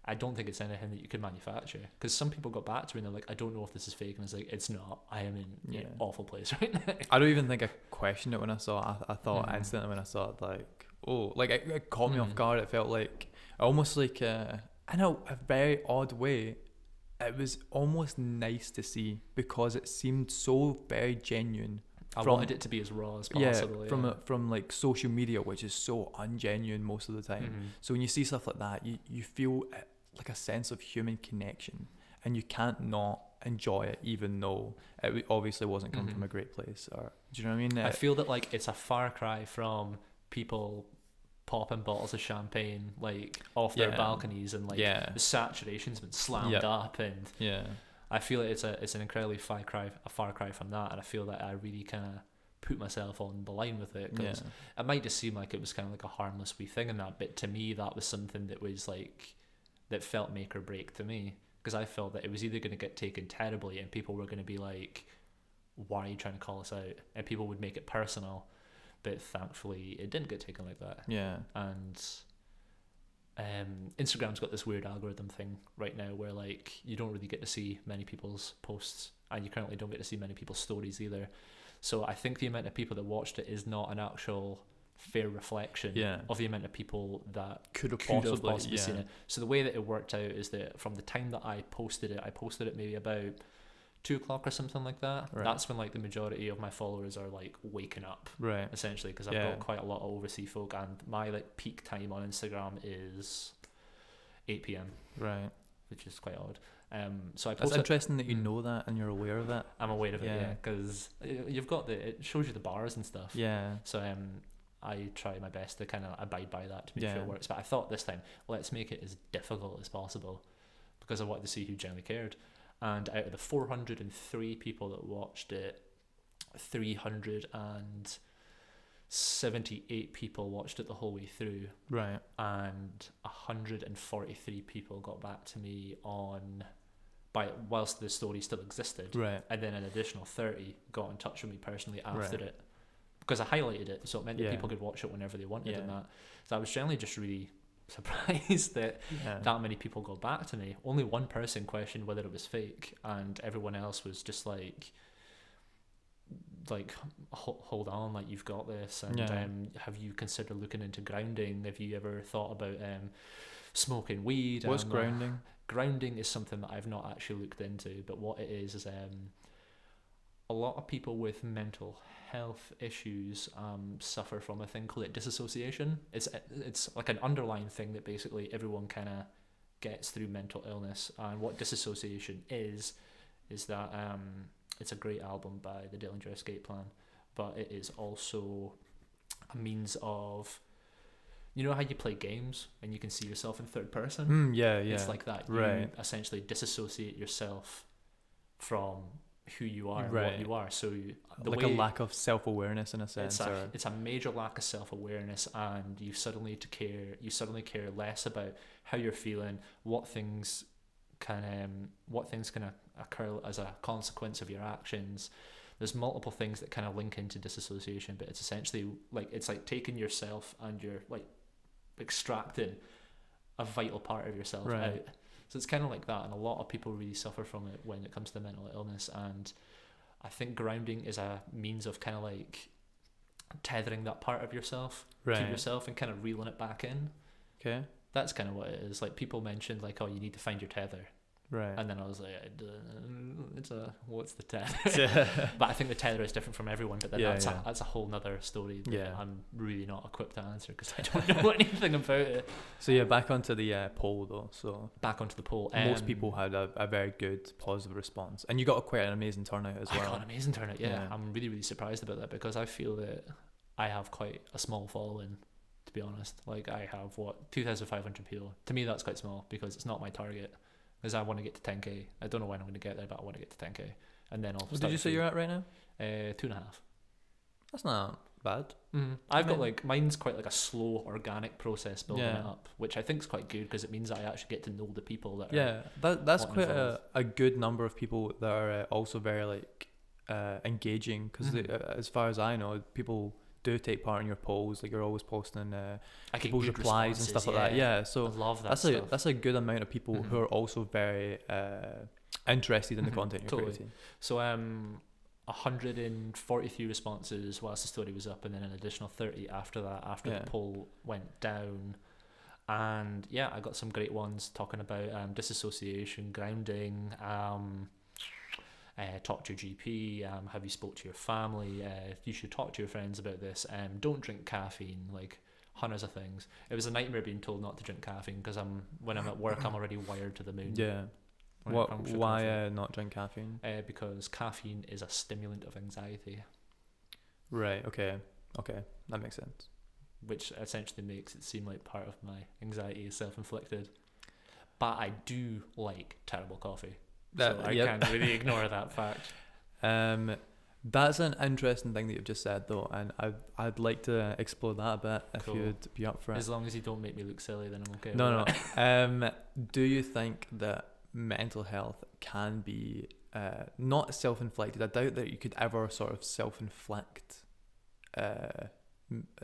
I don't think it's anything that you can manufacture, because some people got back to me and they're like, I don't know if this is fake, and it's like, it's not. I am in an awful place right now. I don't even think I questioned it when I saw it. I thought instantly when I saw it, like, oh, like it caught me off guard. It felt like almost like in a very odd way, it was almost nice to see because it seemed so very genuine. I wanted it to be as raw as possible. From like social media, which is so ungenuine most of the time. So when you see stuff like that, you feel like a sense of human connection, and you can't not enjoy it, even though it obviously wasn't coming from a great place. Or do you know what I mean? I feel that, like, it's a far cry from people popping bottles of champagne like off their balconies, and like the saturation's been slammed up, and I feel like it's an incredibly far cry from that. And I feel that I really kind of put myself on the line with it, because it might just seem like it was kind of like a harmless wee thing in that, but to me that was something that was like, that felt make or break to me, because I felt that it was either going to get taken terribly and people were going to be like, why are you trying to call us out, and people would make it personal, but thankfully it didn't get taken like that. And Instagram's got this weird algorithm thing right now where, like, you don't really get to see many people's posts, and you currently don't get to see many people's stories either, so I think the amount of people that watched it is not an actual fair reflection of the amount of people that could have possibly seen it. So the way that it worked out is that from the time that I posted it maybe about 2 o'clock or something like that, that's when, like, the majority of my followers are like waking up, essentially, because I've got quite a lot of overseas folk, and my, like, peak time on Instagram is 8 p.m. Which is quite odd. So I posted. It's interesting that you know that and you're aware of it. I'm aware of it, because you've got it shows you the bars and stuff. So I try my best to kind of abide by that to make sure it works. But I thought this time, let's make it as difficult as possible, because I wanted to see who generally cared. And out of the 403 people that watched it, 378 people watched it the whole way through. And 143 people got back to me whilst the story still existed. And then an additional 30 got in touch with me personally after it, because I highlighted it, so it meant that people could watch it whenever they wanted and that. So I was generally just really surprised that that many people got back to me. Only one person questioned whether it was fake, and everyone else was just like hold on, like, you've got this, and have you considered looking into grounding? Have you ever thought about smoking weed? What's grounding? Grounding is something that I've not actually looked into, but what it is a lot of people with mental health issues suffer from a thing called disassociation. It's like an underlying thing that basically everyone kind of gets through mental illness. And what disassociation is that it's a great album by the Dillinger Escape Plan, but it is also a means of, you know how you play games and you can see yourself in third person? It's like that. You essentially disassociate yourself from who you are and what you are. So the like way, a lack of self-awareness in a sense. It's a major lack of self-awareness, and you suddenly care less about how you're feeling, what things can occur as a consequence of your actions. There's multiple things that kind of link into disassociation, but it's essentially like, it's like taking yourself and you're like extracting a vital part of yourself out. So it's kind of like that, and a lot of people really suffer from it when it comes to mental illness. And I think grounding is a means of kind of like tethering that part of yourself to yourself and kind of reeling it back in. Okay. That's kind of what it is. Like, people mentioned, like, oh, you need to find your tether. Right. And then I was like, what's the tether? But I think the tether is different from everyone. But then that's a whole nother story that I'm really not equipped to answer because I don't know anything about it. So yeah, back onto the poll though. So back onto the poll. Most people had a very good positive response, and you got quite an amazing turnout as well. I got an amazing turnout. Yeah, I'm really, really surprised about that because I feel that I have quite a small following. To be honest, like I have 2,500 people. To me, that's quite small because it's not my target. Because I want to get to 10K. I don't know when I'm going to get there, but I want to get to 10K. And then I'll. What did you say you're at right now? 2.5. That's not bad. Mm-hmm. I mean, got like, mine's quite like a slow organic process building it up, which I think is quite good because it means that I actually get to know the people that are. Yeah, that's quite a good number of people that are also very like engaging because as far as I know, people do take part in your polls. Like, you're always posting people's replies and stuff like that. Yeah, so I love that stuff. That's a good amount of people who are also very interested in the content you're creating. So 143 responses whilst the story was up, and then an additional 30 after that, after the poll went down. And yeah, I got some great ones talking about disassociation, grounding, talk to your GP, have you spoke to your family, you should talk to your friends about this, don't drink caffeine, like hundreds of things. It was a nightmare being told not to drink caffeine because when I'm at work I'm already wired to the moon. Yeah. Why not drink caffeine? Because caffeine is a stimulant of anxiety. Right, okay, that makes sense. Which essentially makes it seem like part of my anxiety is self-inflicted. But I do like terrible coffee. So I can't really ignore that fact. That's an interesting thing that you've just said, though, and I'd like to explore that a bit if you'd be up for it. As long as you don't make me look silly, then I'm okay. No. Do you think that mental health can be not self-inflicted? I doubt that you could ever sort of self-inflict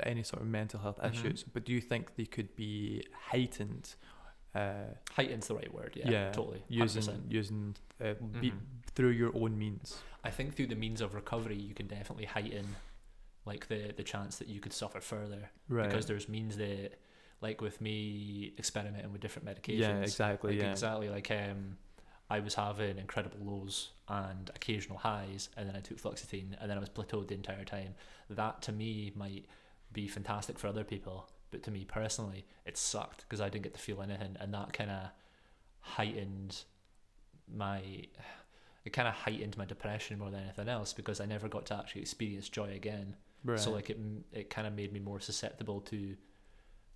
any sort of mental health issues, but do you think they could be heightened? Heighten's the right word. Yeah, totally. 100%. Using through your own means. I think through the means of recovery, you can definitely heighten, like the chance that you could suffer further. Right. Because there's means that, like with me experimenting with different medications. Yeah, exactly. Like, yeah, exactly. Like I was having incredible lows and occasional highs, and then I took fluoxetine, and then I was plateaued the entire time. That to me might be fantastic for other people. But to me personally, it sucked because I didn't get to feel anything, and that kind of heightened my depression more than anything else because I never got to actually experience joy again. Right. So like it kind of made me more susceptible to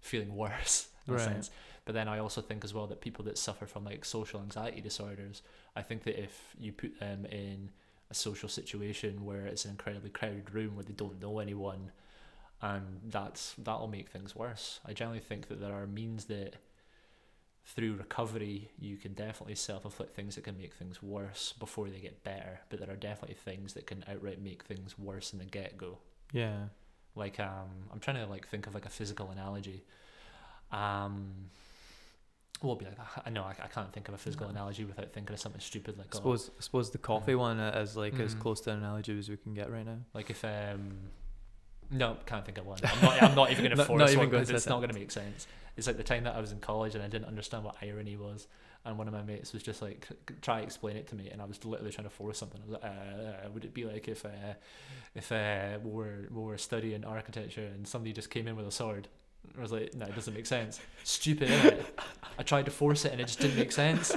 feeling worse in a sense. But then I also think as well that people that suffer from like social anxiety disorders, I think that if you put them in a social situation where it's an incredibly crowded room where they don't know anyone, and that'll make things worse. I generally think that there are means that through recovery you can definitely self-inflict things that can make things worse before they get better, but there are definitely things that can outright make things worse in the get-go. Yeah, like I'm trying to like think of like a physical analogy. What would be like that? I can't think of a physical analogy without thinking of something stupid. Like I suppose the coffee one is like as close to an analogy as we can get right now. Like if no, can't think of one. I'm not even going to force one because it's not going to make sense. It's like the time that I was in college and I didn't understand what irony was, and one of my mates was just like, try explain it to me, and I was literally trying to force something. I was like, would it be like if we were studying architecture and somebody just came in with a sword? I was like, no, it doesn't make sense. Stupid, isn't it? I tried to force it and it just didn't make sense.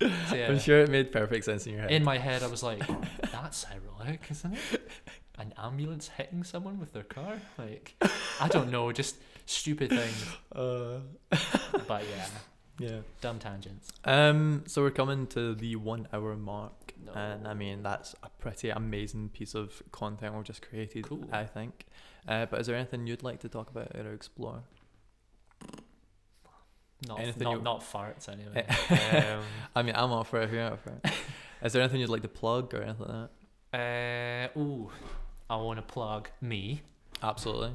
So, yeah. I'm sure it made perfect sense in your head. In my head, I was like, that's ironic, isn't it? An ambulance hitting someone with their car? Like, I don't know, just stupid things. But yeah, dumb tangents. So we're coming to the 1 hour mark, and I mean that's a pretty amazing piece of content we've just created. Cool. I think. But is there anything you'd like to talk about or explore? Not farts anyway. I mean, I'm up for it if you're up for it. Is there anything you'd like to plug or anything like that? I want to plug me. Absolutely.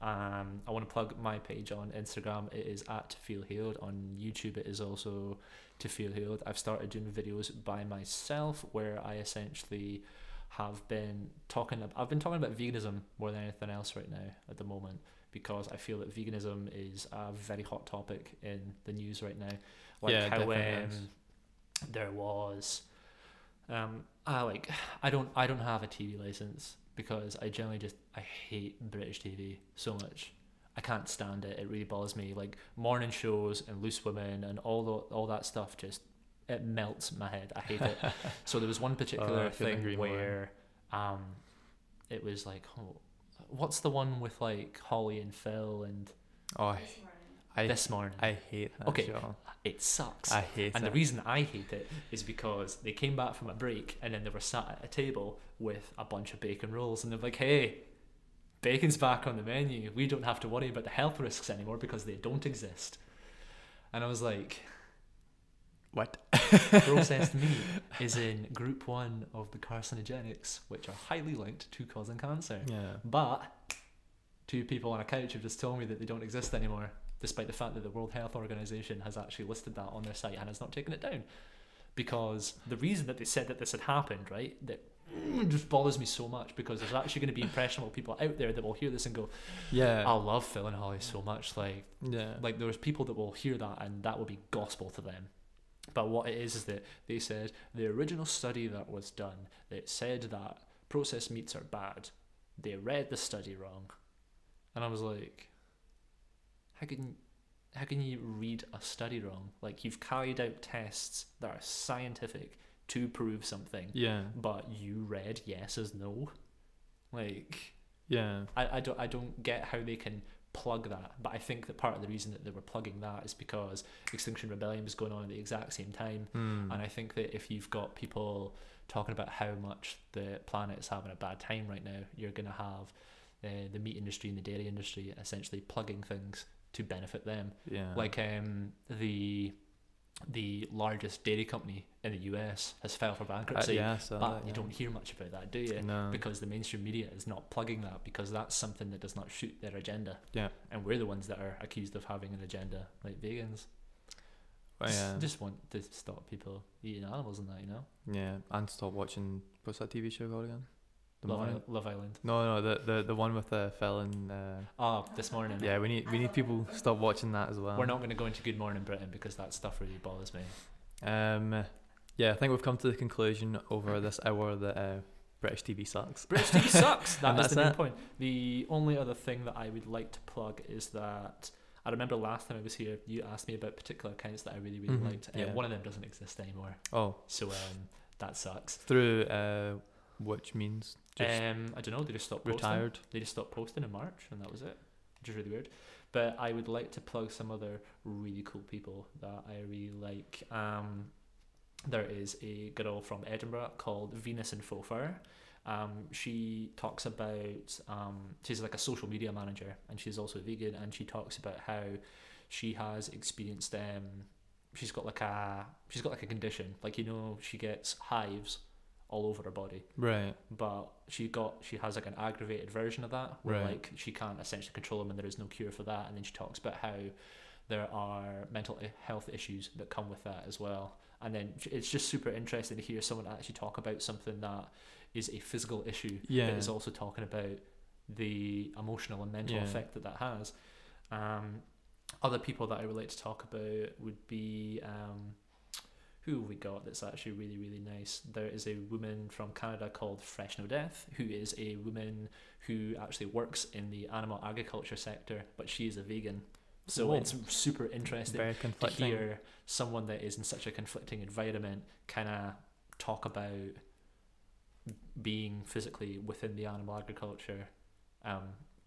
I want to plug my page on Instagram. It is at To Feel Healed. On YouTube, it is also To Feel Healed. I've started doing videos by myself where I essentially have been talking. I've been talking about veganism more than anything else right now at the moment, because I feel that veganism is a very hot topic in the news right now. Like, yeah, how there was, I don't have a TV license, because I generally just, I hate British TV so much. I can't stand it. It really bothers me. Like, morning shows and Loose Women and all that stuff, just, it melts my head. I hate it. So there was one particular thing where it was like, oh, what's the one with like Holly and Phil and... Oh, This Morning. I hate that show. It sucks. I hate it. And the reason I hate it is because they came back from a break and then they were sat at a table with a bunch of bacon rolls, and they're like, hey, bacon's back on the menu. We don't have to worry about the health risks anymore because they don't exist. And I was like... What? Processed meat is in group 1 of the carcinogenics, which are highly linked to causing cancer. Yeah. But two people on a couch have just told me that they don't exist anymore, despite the fact that the World Health Organization has actually listed that on their site and has not taken it down. Because the reason that they said that this had happened, right, that just bothers me so much, because there's actually going to be impressionable people out there that will hear this and go, yeah, I love Phil and Holly so much. Like, yeah, like there's people that will hear that and that will be gospel to them. But what it is that they said, the original study that was done, that said that processed meats are bad, they read the study wrong. And I was like, how can you read a study wrong? Like, you've carried out tests that are scientific to prove something. Yeah. But you read yes as no. Like, yeah. I don't get how they can plug that, but I think that part of the reason that they were plugging that is because Extinction Rebellion was going on at the exact same time, and I think that if you've got people talking about how much the planet's having a bad time right now, you're going to have the meat industry and the dairy industry essentially plugging things to benefit them. Yeah. Like, the largest dairy company in the US has filed for bankruptcy. You don't hear much about that, do you? No. Because the mainstream media is not plugging that, because that's something that does not suit their agenda. Yeah. And we're the ones that are accused of having an agenda, like vegans. Well, yeah. Just want to stop people eating animals and that, you know? Yeah, and stop watching, what's that TV show called again? Love Island. No, the one with the Phil and This Morning. Yeah, we need people to stop watching that as well. We're not going to go into Good Morning Britain because that stuff really bothers me. Yeah, I think we've come to the conclusion over this hour that British TV sucks. British TV sucks. That's the main point. The only other thing that I would like to plug is that I remember last time I was here, you asked me about particular accounts that I really, really liked. Yeah. One of them doesn't exist anymore. Oh, so that sucks. Through which means. I don't know, they just stopped retired posting. They just stopped posting in March, and that was it, which is really weird. But I would like to plug some other really cool people that I really like. There is a girl from Edinburgh called Venus in Fofar. She talks about she's like a social media manager, and she's also vegan, and she talks about how she has experienced she's got like a condition, like, you know, she gets hives all over her body, right? But she has like an aggravated version of that, where like she can't essentially control them, and there is no cure for that. And then she talks about how there are mental health issues that come with that as well. And then it's just super interesting to hear someone actually talk about something that is a physical issue, yeah, that is also talking about the emotional and mental, yeah, effect that has. Other people that I would like to talk about would be who we got that's actually really, really nice. There is a woman from Canada called Fresh No Death, who is a woman who actually works in the animal agriculture sector, but she is a vegan. So it's super interesting to hear someone that is in such a conflicting environment kind of talk about being physically within the animal agriculture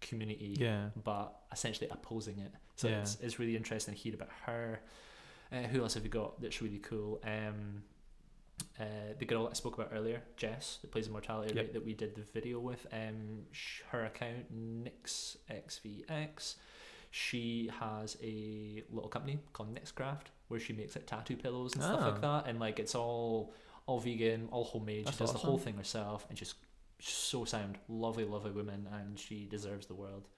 community, yeah, but essentially opposing it. So yeah, it's really interesting to hear about her. Who else have you got that's really cool? The girl I spoke about earlier, Jess, that plays Immortality, yep, that we did the video with. Her account, NixXVX. She has a little company called Nixcraft, where she makes like tattoo pillows and stuff like that, and like it's all vegan, all homemade. She does the whole thing herself, and just so sound. Lovely, lovely woman, and she deserves the world.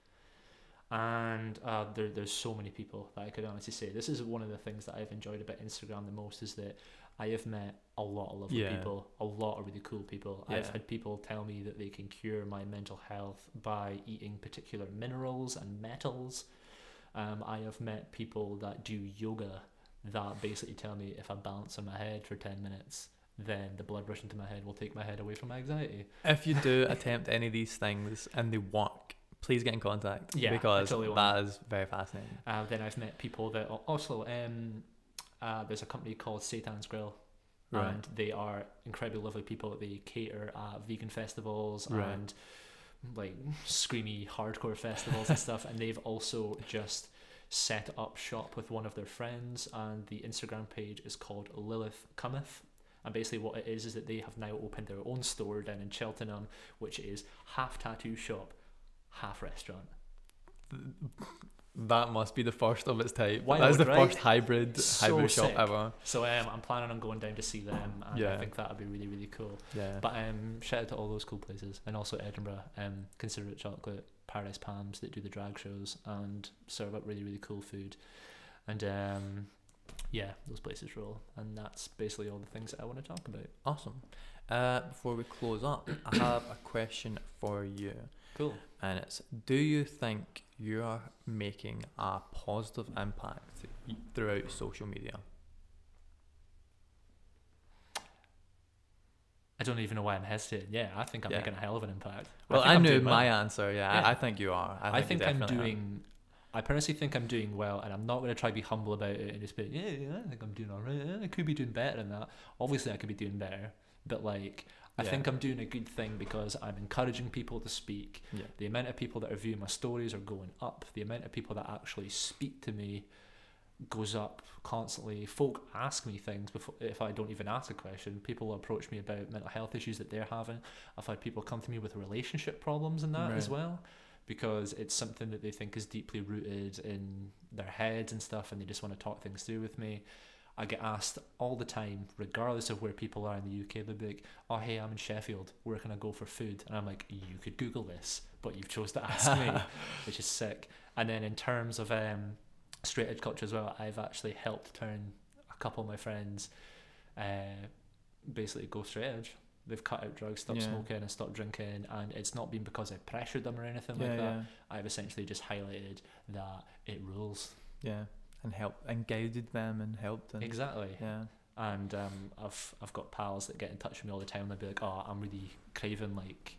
And there's so many people that I could honestly say. This is one of the things that I've enjoyed about Instagram the most, is that I have met a lot of lovely people, a lot of really cool people. I've had people tell me that they can cure my mental health by eating particular minerals and metals. I have met people that do yoga that basically tell me if I balance on my head for 10 minutes, then the blood rushing to my head will take my head away from my anxiety. If you do attempt any of these things and they work, please get in contact, because that is very fascinating. Then I've met people that also, there's a company called Satan's Grill, and they are incredibly lovely people. They cater at vegan festivals and like screamy hardcore festivals and stuff, and they've also just set up shop with one of their friends, and the Instagram page is called Lilith Cometh. And basically what it is that they have now opened their own store down in Cheltenham, which is half tattoo shop, half restaurant. That must be the first of its type. That's the first hybrid shop ever. So I'm planning on going down to see them, and I think that would be really, really cool. But shout out to all those cool places, and also Edinburgh, Considerate Chocolate, Paris Pams, that do the drag shows and serve up really, really cool food. And yeah, those places roll. And that's basically all the things that I want to talk about. Awesome. Before we close up, I have a question for you. Cool. And it's, do you think you are making a positive impact throughout social media? I don't even know why I'm hesitating. Yeah, I think I'm making a hell of an impact. Well, I knew my answer. I think you are. I think I'm doing... I personally think I'm doing well, and I'm not going to try to be humble about it and just be, I think I'm doing all right. I could be doing better than that. Obviously, I could be doing better, but like... I think I'm doing a good thing because I'm encouraging people to speak. The amount of people that are viewing my stories are going up. The amount of people that actually speak to me goes up constantly. Folk ask me things before, if I don't even ask a question. People approach me about mental health issues that they're having. I've had people come to me with relationship problems and that as well, because it's something that they think is deeply rooted in their heads and stuff, and they just want to talk things through with me. I get asked all the time, regardless of where people are in the UK, they'll be like, oh, hey, I'm in Sheffield, where can I go for food? And I'm like, you could Google this, but you've chose to ask me, which is sick. And then in terms of straight edge culture as well, I've actually helped turn a couple of my friends basically go straight edge. They've cut out drugs, stopped smoking and stopped drinking, and it's not been because I pressured them or anything like that. I've essentially just highlighted that it rules. And guided them and helped them. And I've got pals that get in touch with me all the time, and they'll be like, oh, I'm really craving like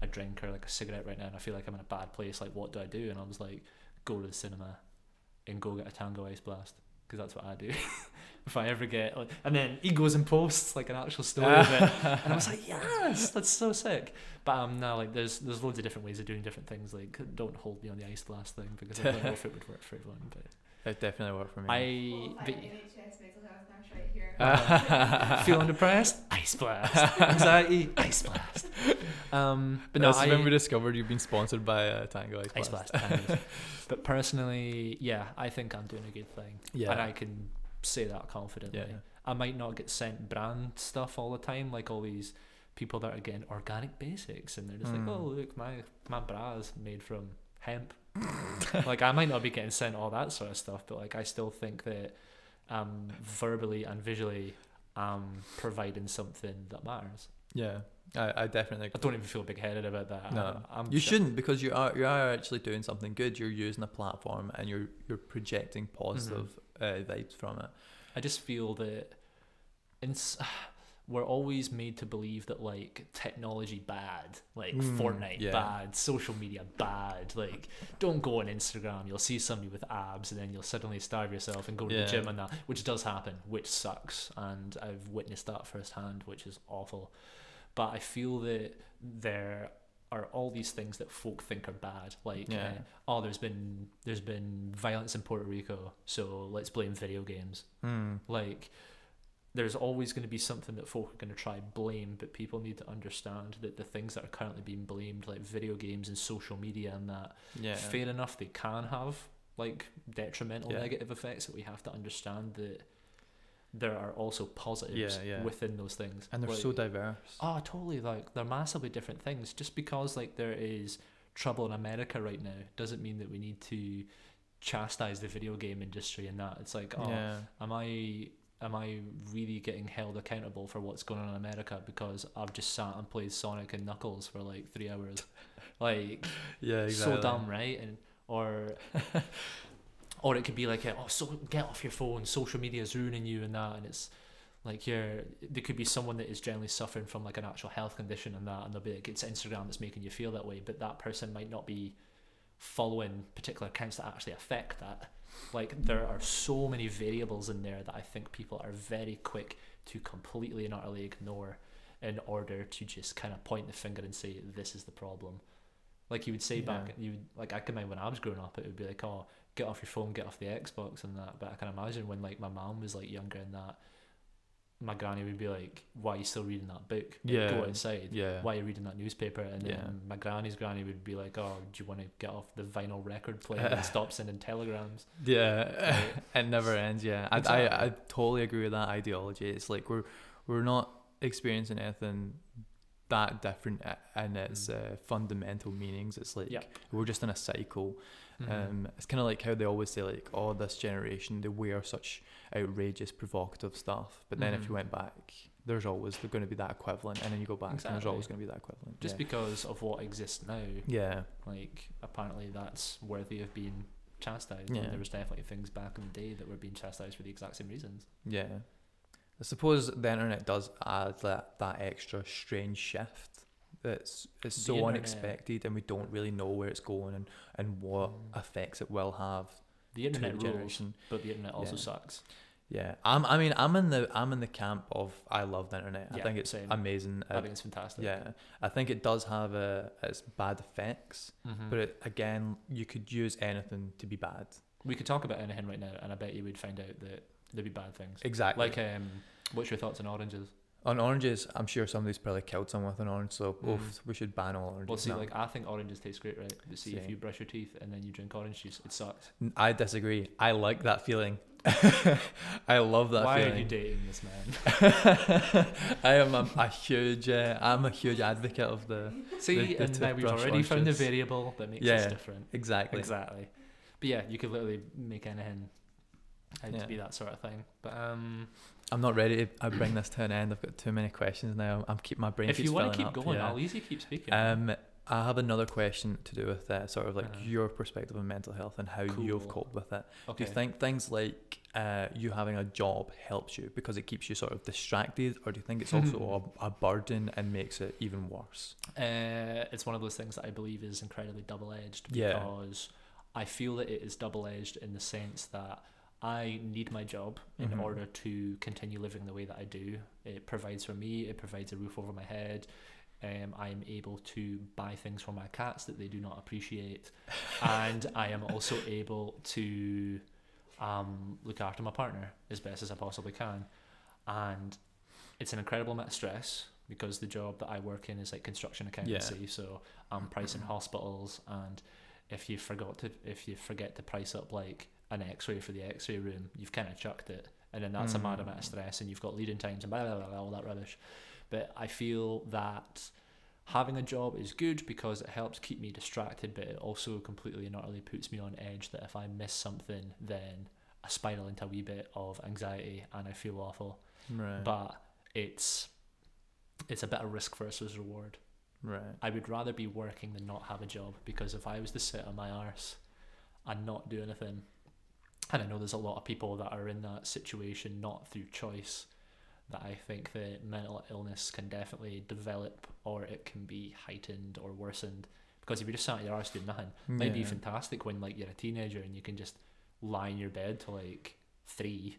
a drink or like a cigarette right now, and I feel like I'm in a bad place, like what do I do? And I was like, go to the cinema and go get a Tango Ice Blast, because that's what I do. If I ever get like, and then he goes and posts like an actual story of it, and I was like, yes, that's so sick. But now like there's loads of different ways of doing different things. Like, don't hold me on the ice blast thing, because I don't know if it would work for everyone, but it definitely worked for me. NHS mental health nurse right here. Feeling depressed? Ice blast. Anxiety? Ice blast. But no, when we discovered you've been sponsored by Tango Ice Blast. But personally, yeah, I think I'm doing a good thing. And I can say that confidently. I might not get sent brand stuff all the time, like all these people that are getting organic basics, and they're just like, oh, look, my bra is made from hemp. Like, I might not be getting sent all that sort of stuff, but like I still think that verbally and visually providing something that matters. I definitely agree. I don't even feel big-headed about that. No, you shouldn't, because you are actually doing something good. You're using a platform, and you're projecting positive vibes from it. I just feel that we're always made to believe that like technology bad, like Fortnite bad, social media bad, like don't go on Instagram, you'll see somebody with abs and then you'll suddenly starve yourself and go to the gym and that, which does happen, which sucks, and I've witnessed that firsthand, which is awful. But I feel that there are all these things that folk think are bad, like oh, there's been violence in Puerto Rico, so let's blame video games. Like, there's always going to be something that folk are going to try and blame, but people need to understand that the things that are currently being blamed, like video games and social media and that, fair enough, they can have like detrimental negative effects, but we have to understand that there are also positives within those things. And they're like, so diverse. Oh, totally. Like, they're massively different things. Just because like there is trouble in America right now doesn't mean that we need to chastise the video game industry and that. It's like, oh, yeah. Am I really getting held accountable for what's going on in America because I've just sat and played Sonic and Knuckles for like 3 hours? Like, yeah, exactly. So dumb, right? And or it could be like, oh, so get off your phone, social media is ruining you and that. And it's like, there could be someone that is generally suffering from like an actual health condition and that, and they'll be like, it's Instagram that's making you feel that way, but that person might not be following particular accounts that actually affect that. Like, there are so many variables in there that I think people are very quick to completely and utterly ignore in order to just kind of point the finger and say, this is the problem. Like, you would say, yeah, I can remember when I was growing up, it would be like, oh, get off your phone, get off the Xbox and that. But I can imagine when like my mom was like younger and that, my granny would be like, why are you still reading that book? Yeah. Go outside. Yeah. Why are you reading that newspaper? And then my granny's granny would be like, oh, do you want to get off the vinyl record player and stop sending telegrams? Yeah. Right. It never ends, yeah. Exactly. I totally agree with that ideology. It's like we're not experiencing anything that different in its fundamental meanings. It's like, yep, we're just in a cycle. Mm-hmm. It's kind of like how they always say, like, oh, this generation, they wear such outrageous, provocative stuff, but then if you went back, there's always going to be that equivalent, and then you go back, exactly, and there's always going to be that equivalent, just because of what exists now. Yeah, like, apparently that's worthy of being chastised. Yeah, and there was definitely things back in the day that were being chastised for the exact same reasons. Yeah, I suppose the internet does add that extra strange shift. It's so unexpected, and we don't really know where it's going and what effects it will have. The internet rules, but the internet also sucks. Yeah, I'm in the camp of, I love the internet. I think it's amazing. I think it's fantastic. Yeah, I think it does have its bad effects, but again, you could use anything to be bad. We could talk about anything right now, and I bet you we'd find out that there'd be bad things. Exactly. Like, what's your thoughts on oranges? On oranges, I'm sure somebody's probably killed someone with an orange, so we should ban all oranges. Well, see, like, I think oranges taste great, right? But see, if you brush your teeth and then you drink orange juice, it sucks. I disagree. I like that feeling. I love that feeling. Why are you dating this man? I am a huge advocate of the... See, the and now we've already oranges. Found the variable that makes us different. Exactly. Exactly. But yeah, you could literally make anything out to be that sort of thing. But, I'm not ready to bring this to an end. I've got too many questions now. I'm keep my brain. If you want to keep going, I'll easily keep speaking. I have another question to do with sort of like your perspective on mental health and how you've coped with it. Okay. Do you think things like you having a job helps you because it keeps you sort of distracted, or do you think it's also a burden and makes it even worse? It's one of those things that I believe is incredibly double-edged, because I feel that it is double-edged in the sense that I need my job in order to continue living the way that I do. It provides for me, it provides a roof over my head. I'm able to buy things for my cats that they do not appreciate. And I am also able to look after my partner as best as I possibly can. And it's an incredible amount of stress, because the job that I work in is like construction accountancy. Yeah. So I'm pricing hospitals, and if you forget to price up like an x-ray for the x-ray room, you've kind of chucked it, and then that's a mad amount of stress, and you've got leading times and blah, blah, blah, blah, all that rubbish. But I feel that having a job is good because it helps keep me distracted, but it also completely and utterly puts me on edge, that if I miss something, then I spiral into a wee bit of anxiety and I feel awful. Right. But it's a bit of risk versus reward. Right. I would rather be working than not have a job, because if I was to sit on my arse and not do anything, and I know there's a lot of people that are in that situation, not through choice, that I think that mental illness can definitely develop, or it can be heightened or worsened. Because if you're just sat in your arse doing nothing, it might be fantastic when like you're a teenager and you can just lie in your bed till like 3,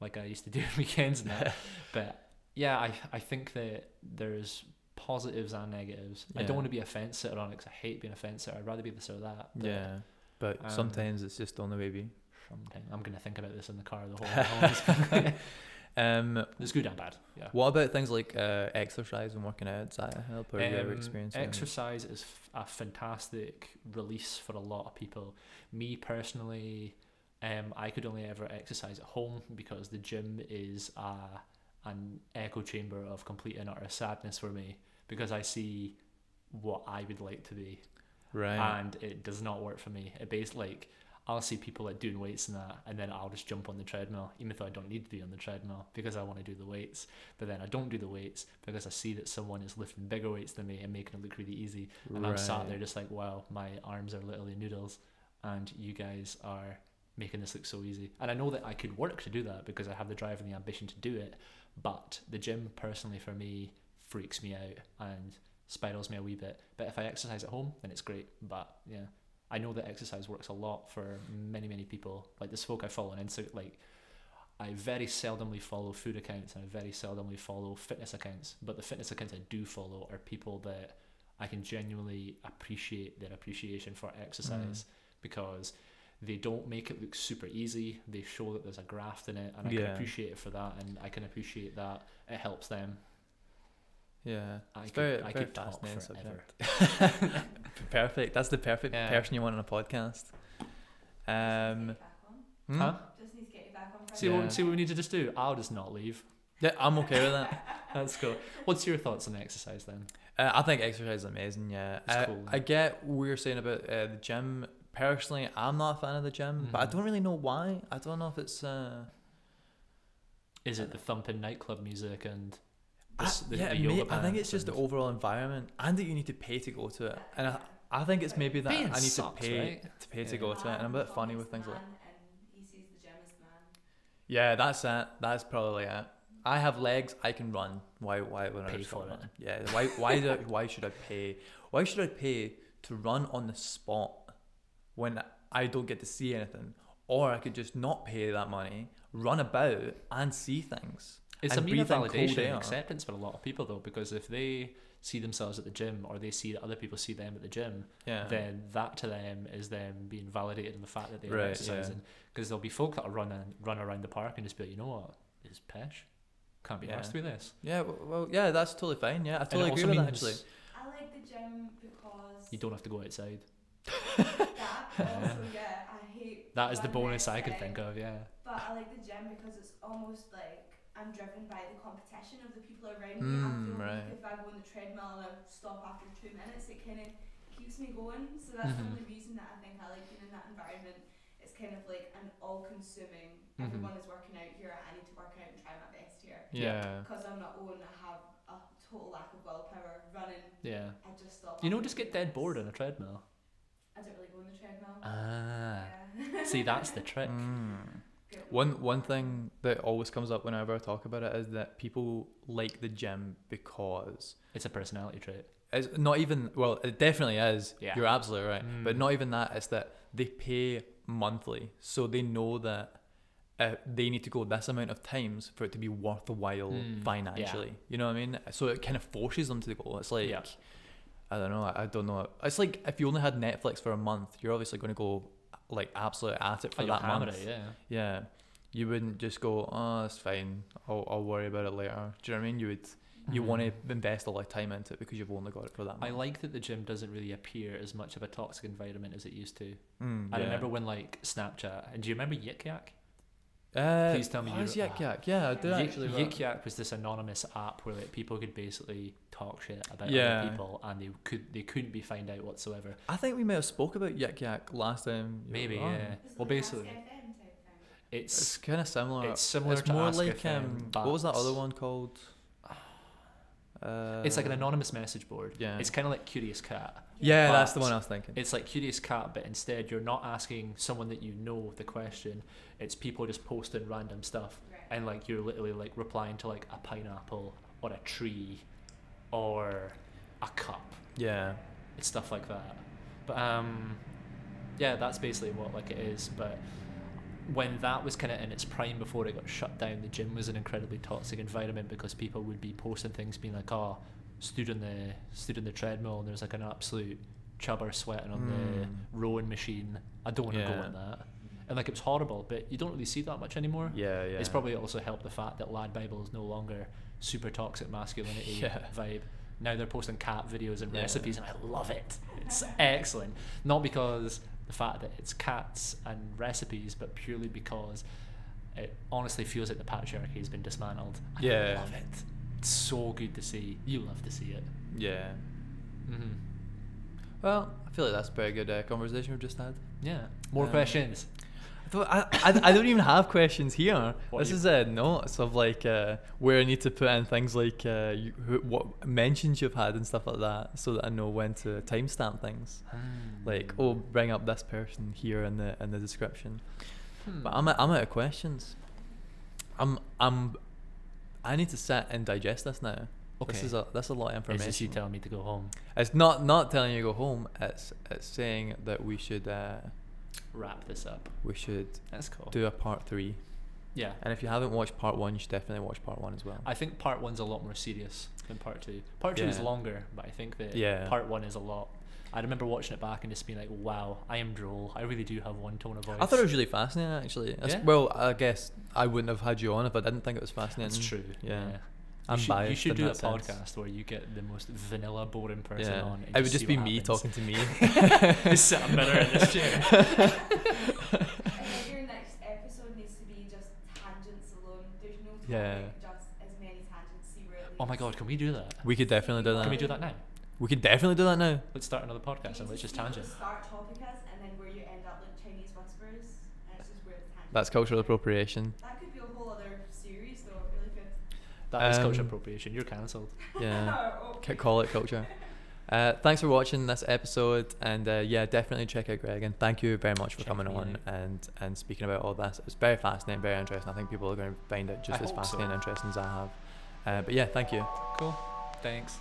like I used to do on weekends and that. But yeah, I think that there's positives and negatives. Yeah. I don't want to be a fence sitter on it, because I hate being a fence sitter. I'd rather be this or that. But yeah, but sometimes it's just on the way be. Sometimes. I'm going to think about this in the car the whole time. It's good and bad. Yeah. What about things like exercise and working out? Does that help, or your experience? Exercise is a fantastic release for a lot of people. Me personally, I could only ever exercise at home, because the gym is an echo chamber of complete and utter sadness for me, because I see what I would like to be. Right. And it does not work for me. It basically, like, I'll see people like doing weights and that, and then I'll just jump on the treadmill, even though I don't need to be on the treadmill because I want to do the weights. But then I don't do the weights because I see that someone is lifting bigger weights than me and making it look really easy. And right. I'm sat there just like, wow, my arms are literally noodles and you guys are making this look so easy. And I know that I could work to do that because I have the drive and the ambition to do it. But the gym personally for me freaks me out and spirals me a wee bit. But if I exercise at home, then it's great. But yeah, I know that exercise works a lot for many, many people. Like this folk I follow on Instagram, like I very seldomly follow food accounts and I very seldomly follow fitness accounts. But the fitness accounts I do follow are people that I can genuinely appreciate their appreciation for exercise because they don't make it look super easy. They show that there's a graft in it and I can appreciate it for that, and I can appreciate that it helps them. Yeah, I could talk forever. Perfect. That's the perfect person you want on a podcast. Just need to get you back on. See what we need to just do. I'll just not leave. Yeah, I'm okay with that. That's cool. What's your thoughts on exercise then? I think exercise is amazing. Yeah, it's cool. I get what you're saying about the gym. Personally, I'm not a fan of the gym, but I don't really know why. I don't know if it's. Is it the thumping nightclub music and? I think it's just the overall environment and that you need to pay to go to it, and I think it's maybe that I need to pay to pay to go to it, and I'm a bit funny with things like. He sees the gym as the man. Yeah, that's it. That's probably it. I have legs. I can run. Why would I pay for it? Yeah. Why should I pay? Why should I pay to run on the spot when I don't get to see anything, or I could just not pay that money, run about and see things. It's a mean of validation and acceptance for a lot of people though, because if they see themselves at the gym or they see that other people see them at the gym, then that to them is them being validated in the fact that they're exercising. Because there'll be folk that'll run around the park and just be like, you know what, it's pish. Can't be arsed with this. Yeah, well, yeah, that's totally fine. Yeah, I totally agree with that actually. I like the gym because you don't have to go outside. I hate that is the bonus outside, I can think of, But I like the gym because it's almost like I'm driven by the competition of the people around me. I feel like if I go on the treadmill and I stop after 2 minutes, it kind of keeps me going. So that's the only reason that I think I like being in that environment. It's kind of like an all-consuming. Everyone is working out here. I need to work out and try my best here. Yeah. Because I'm not own. I have a total lack of willpower. Running. Yeah. I just stop. You know, just get dead bored on a treadmill. I don't really go on the treadmill. Ah. Yeah. See, that's the trick. One thing that always comes up whenever I talk about it is that people like the gym because it's a personality trait. It's not even, well, it definitely is. Yeah. You're absolutely right. But not even that, it's that they pay monthly. So they know that they need to go this amount of times for it to be worthwhile financially. Yeah. You know what I mean? So it kind of forces them to go. It's like, I don't know. It's like if you only had Netflix for a month, you're obviously going to go like absolutely at it for that month. Yeah, you wouldn't just go, oh, it's fine, I'll worry about it later. Do you know what I mean? You would, you want to invest a lot of time into it because you've only got it for that month. I like that the gym doesn't really appear as much of a toxic environment as it used to. I remember when like Snapchat, and do you remember Yik Yak? Please tell me you wrote Yik Yak. Yeah, I did actually. Yik Yak was this anonymous app where like people could basically talk shit about other people, and they couldn't be found out whatsoever. I think we may have spoke about Yik Yak last time. Maybe Well, basically, it's kind of similar. It's similar. It's more like what was that other one called? It's like an anonymous message board. Yeah. It's kind of like Curious Cat. Yeah, that's the one I was thinking. It's like Curious Cat, but instead you're not asking someone that you know the question. It's people just posting random stuff, and like you're literally like replying to like a pineapple or a tree or a cup. Yeah, it's stuff like that. But yeah, that's basically what like it is. But when that was kind of in its prime before it got shut down, the gym was an incredibly toxic environment because people would be posting things being like, oh, stood on the treadmill and there's like an absolute chubber sweating on the rowing machine. I don't want to go on that. And like it was horrible, but you don't really see that much anymore. Yeah. It's probably also helped the fact that Lad Bible is no longer super toxic masculinity vibe. Now they're posting cat videos and recipes, and I love it. It's excellent. Not because the fact that it's cats and recipes, but purely because it honestly feels like the patriarchy has been dismantled. I love it. It's so good to see. You love to see it. Yeah. Well, I feel like that's a very good conversation we've just had. Yeah. More questions. I don't even have questions here. This is notes of like where I need to put in things like what mentions you've had and stuff like that, so that I know when to timestamp things. Like, oh, bring up this person here in the description. But I'm out of questions. I need to sit and digest this now. Okay. That's a lot of information. It's just you telling me to go home. It's not telling you to go home. It's saying that we should wrap this up. We should do a part 3. Yeah. And if you haven't watched part 1, you should definitely watch part 1 as well. I think part 1's a lot more serious than part 2. Part 2 is longer, but I think that part 1 is a lot. I remember watching it back and just being like, wow, I am droll. I really do have one tone of voice. I thought it was really fascinating, actually. Yeah. Well, I guess I wouldn't have had you on if I didn't think it was fascinating. That's true. Yeah. You should do a podcast where you get the most vanilla, boring person on. It would just be me talking to me. Just sit a mirror in this chair. I think your next episode needs to be just tangents alone. There's no topic, just as many tangents. Oh my god, can we do that? We could definitely do that. Can we do that now? We could definitely do that now. Let's start another podcast and let's just tangent. Start topic as, and then where you end up like Chinese whisperers, and it's just weird tangent. That's cultural appropriation. That could be a whole other series, though. It really could. That is cultural appropriation. You're cancelled. Yeah. Okay. Call it culture. Thanks for watching this episode, and yeah, definitely check out Greg, and thank you very much for coming on and speaking about all this. It's very fascinating, very interesting. I think people are going to find it just as fascinating and interesting as I have. But yeah, thank you. Cool. Thanks.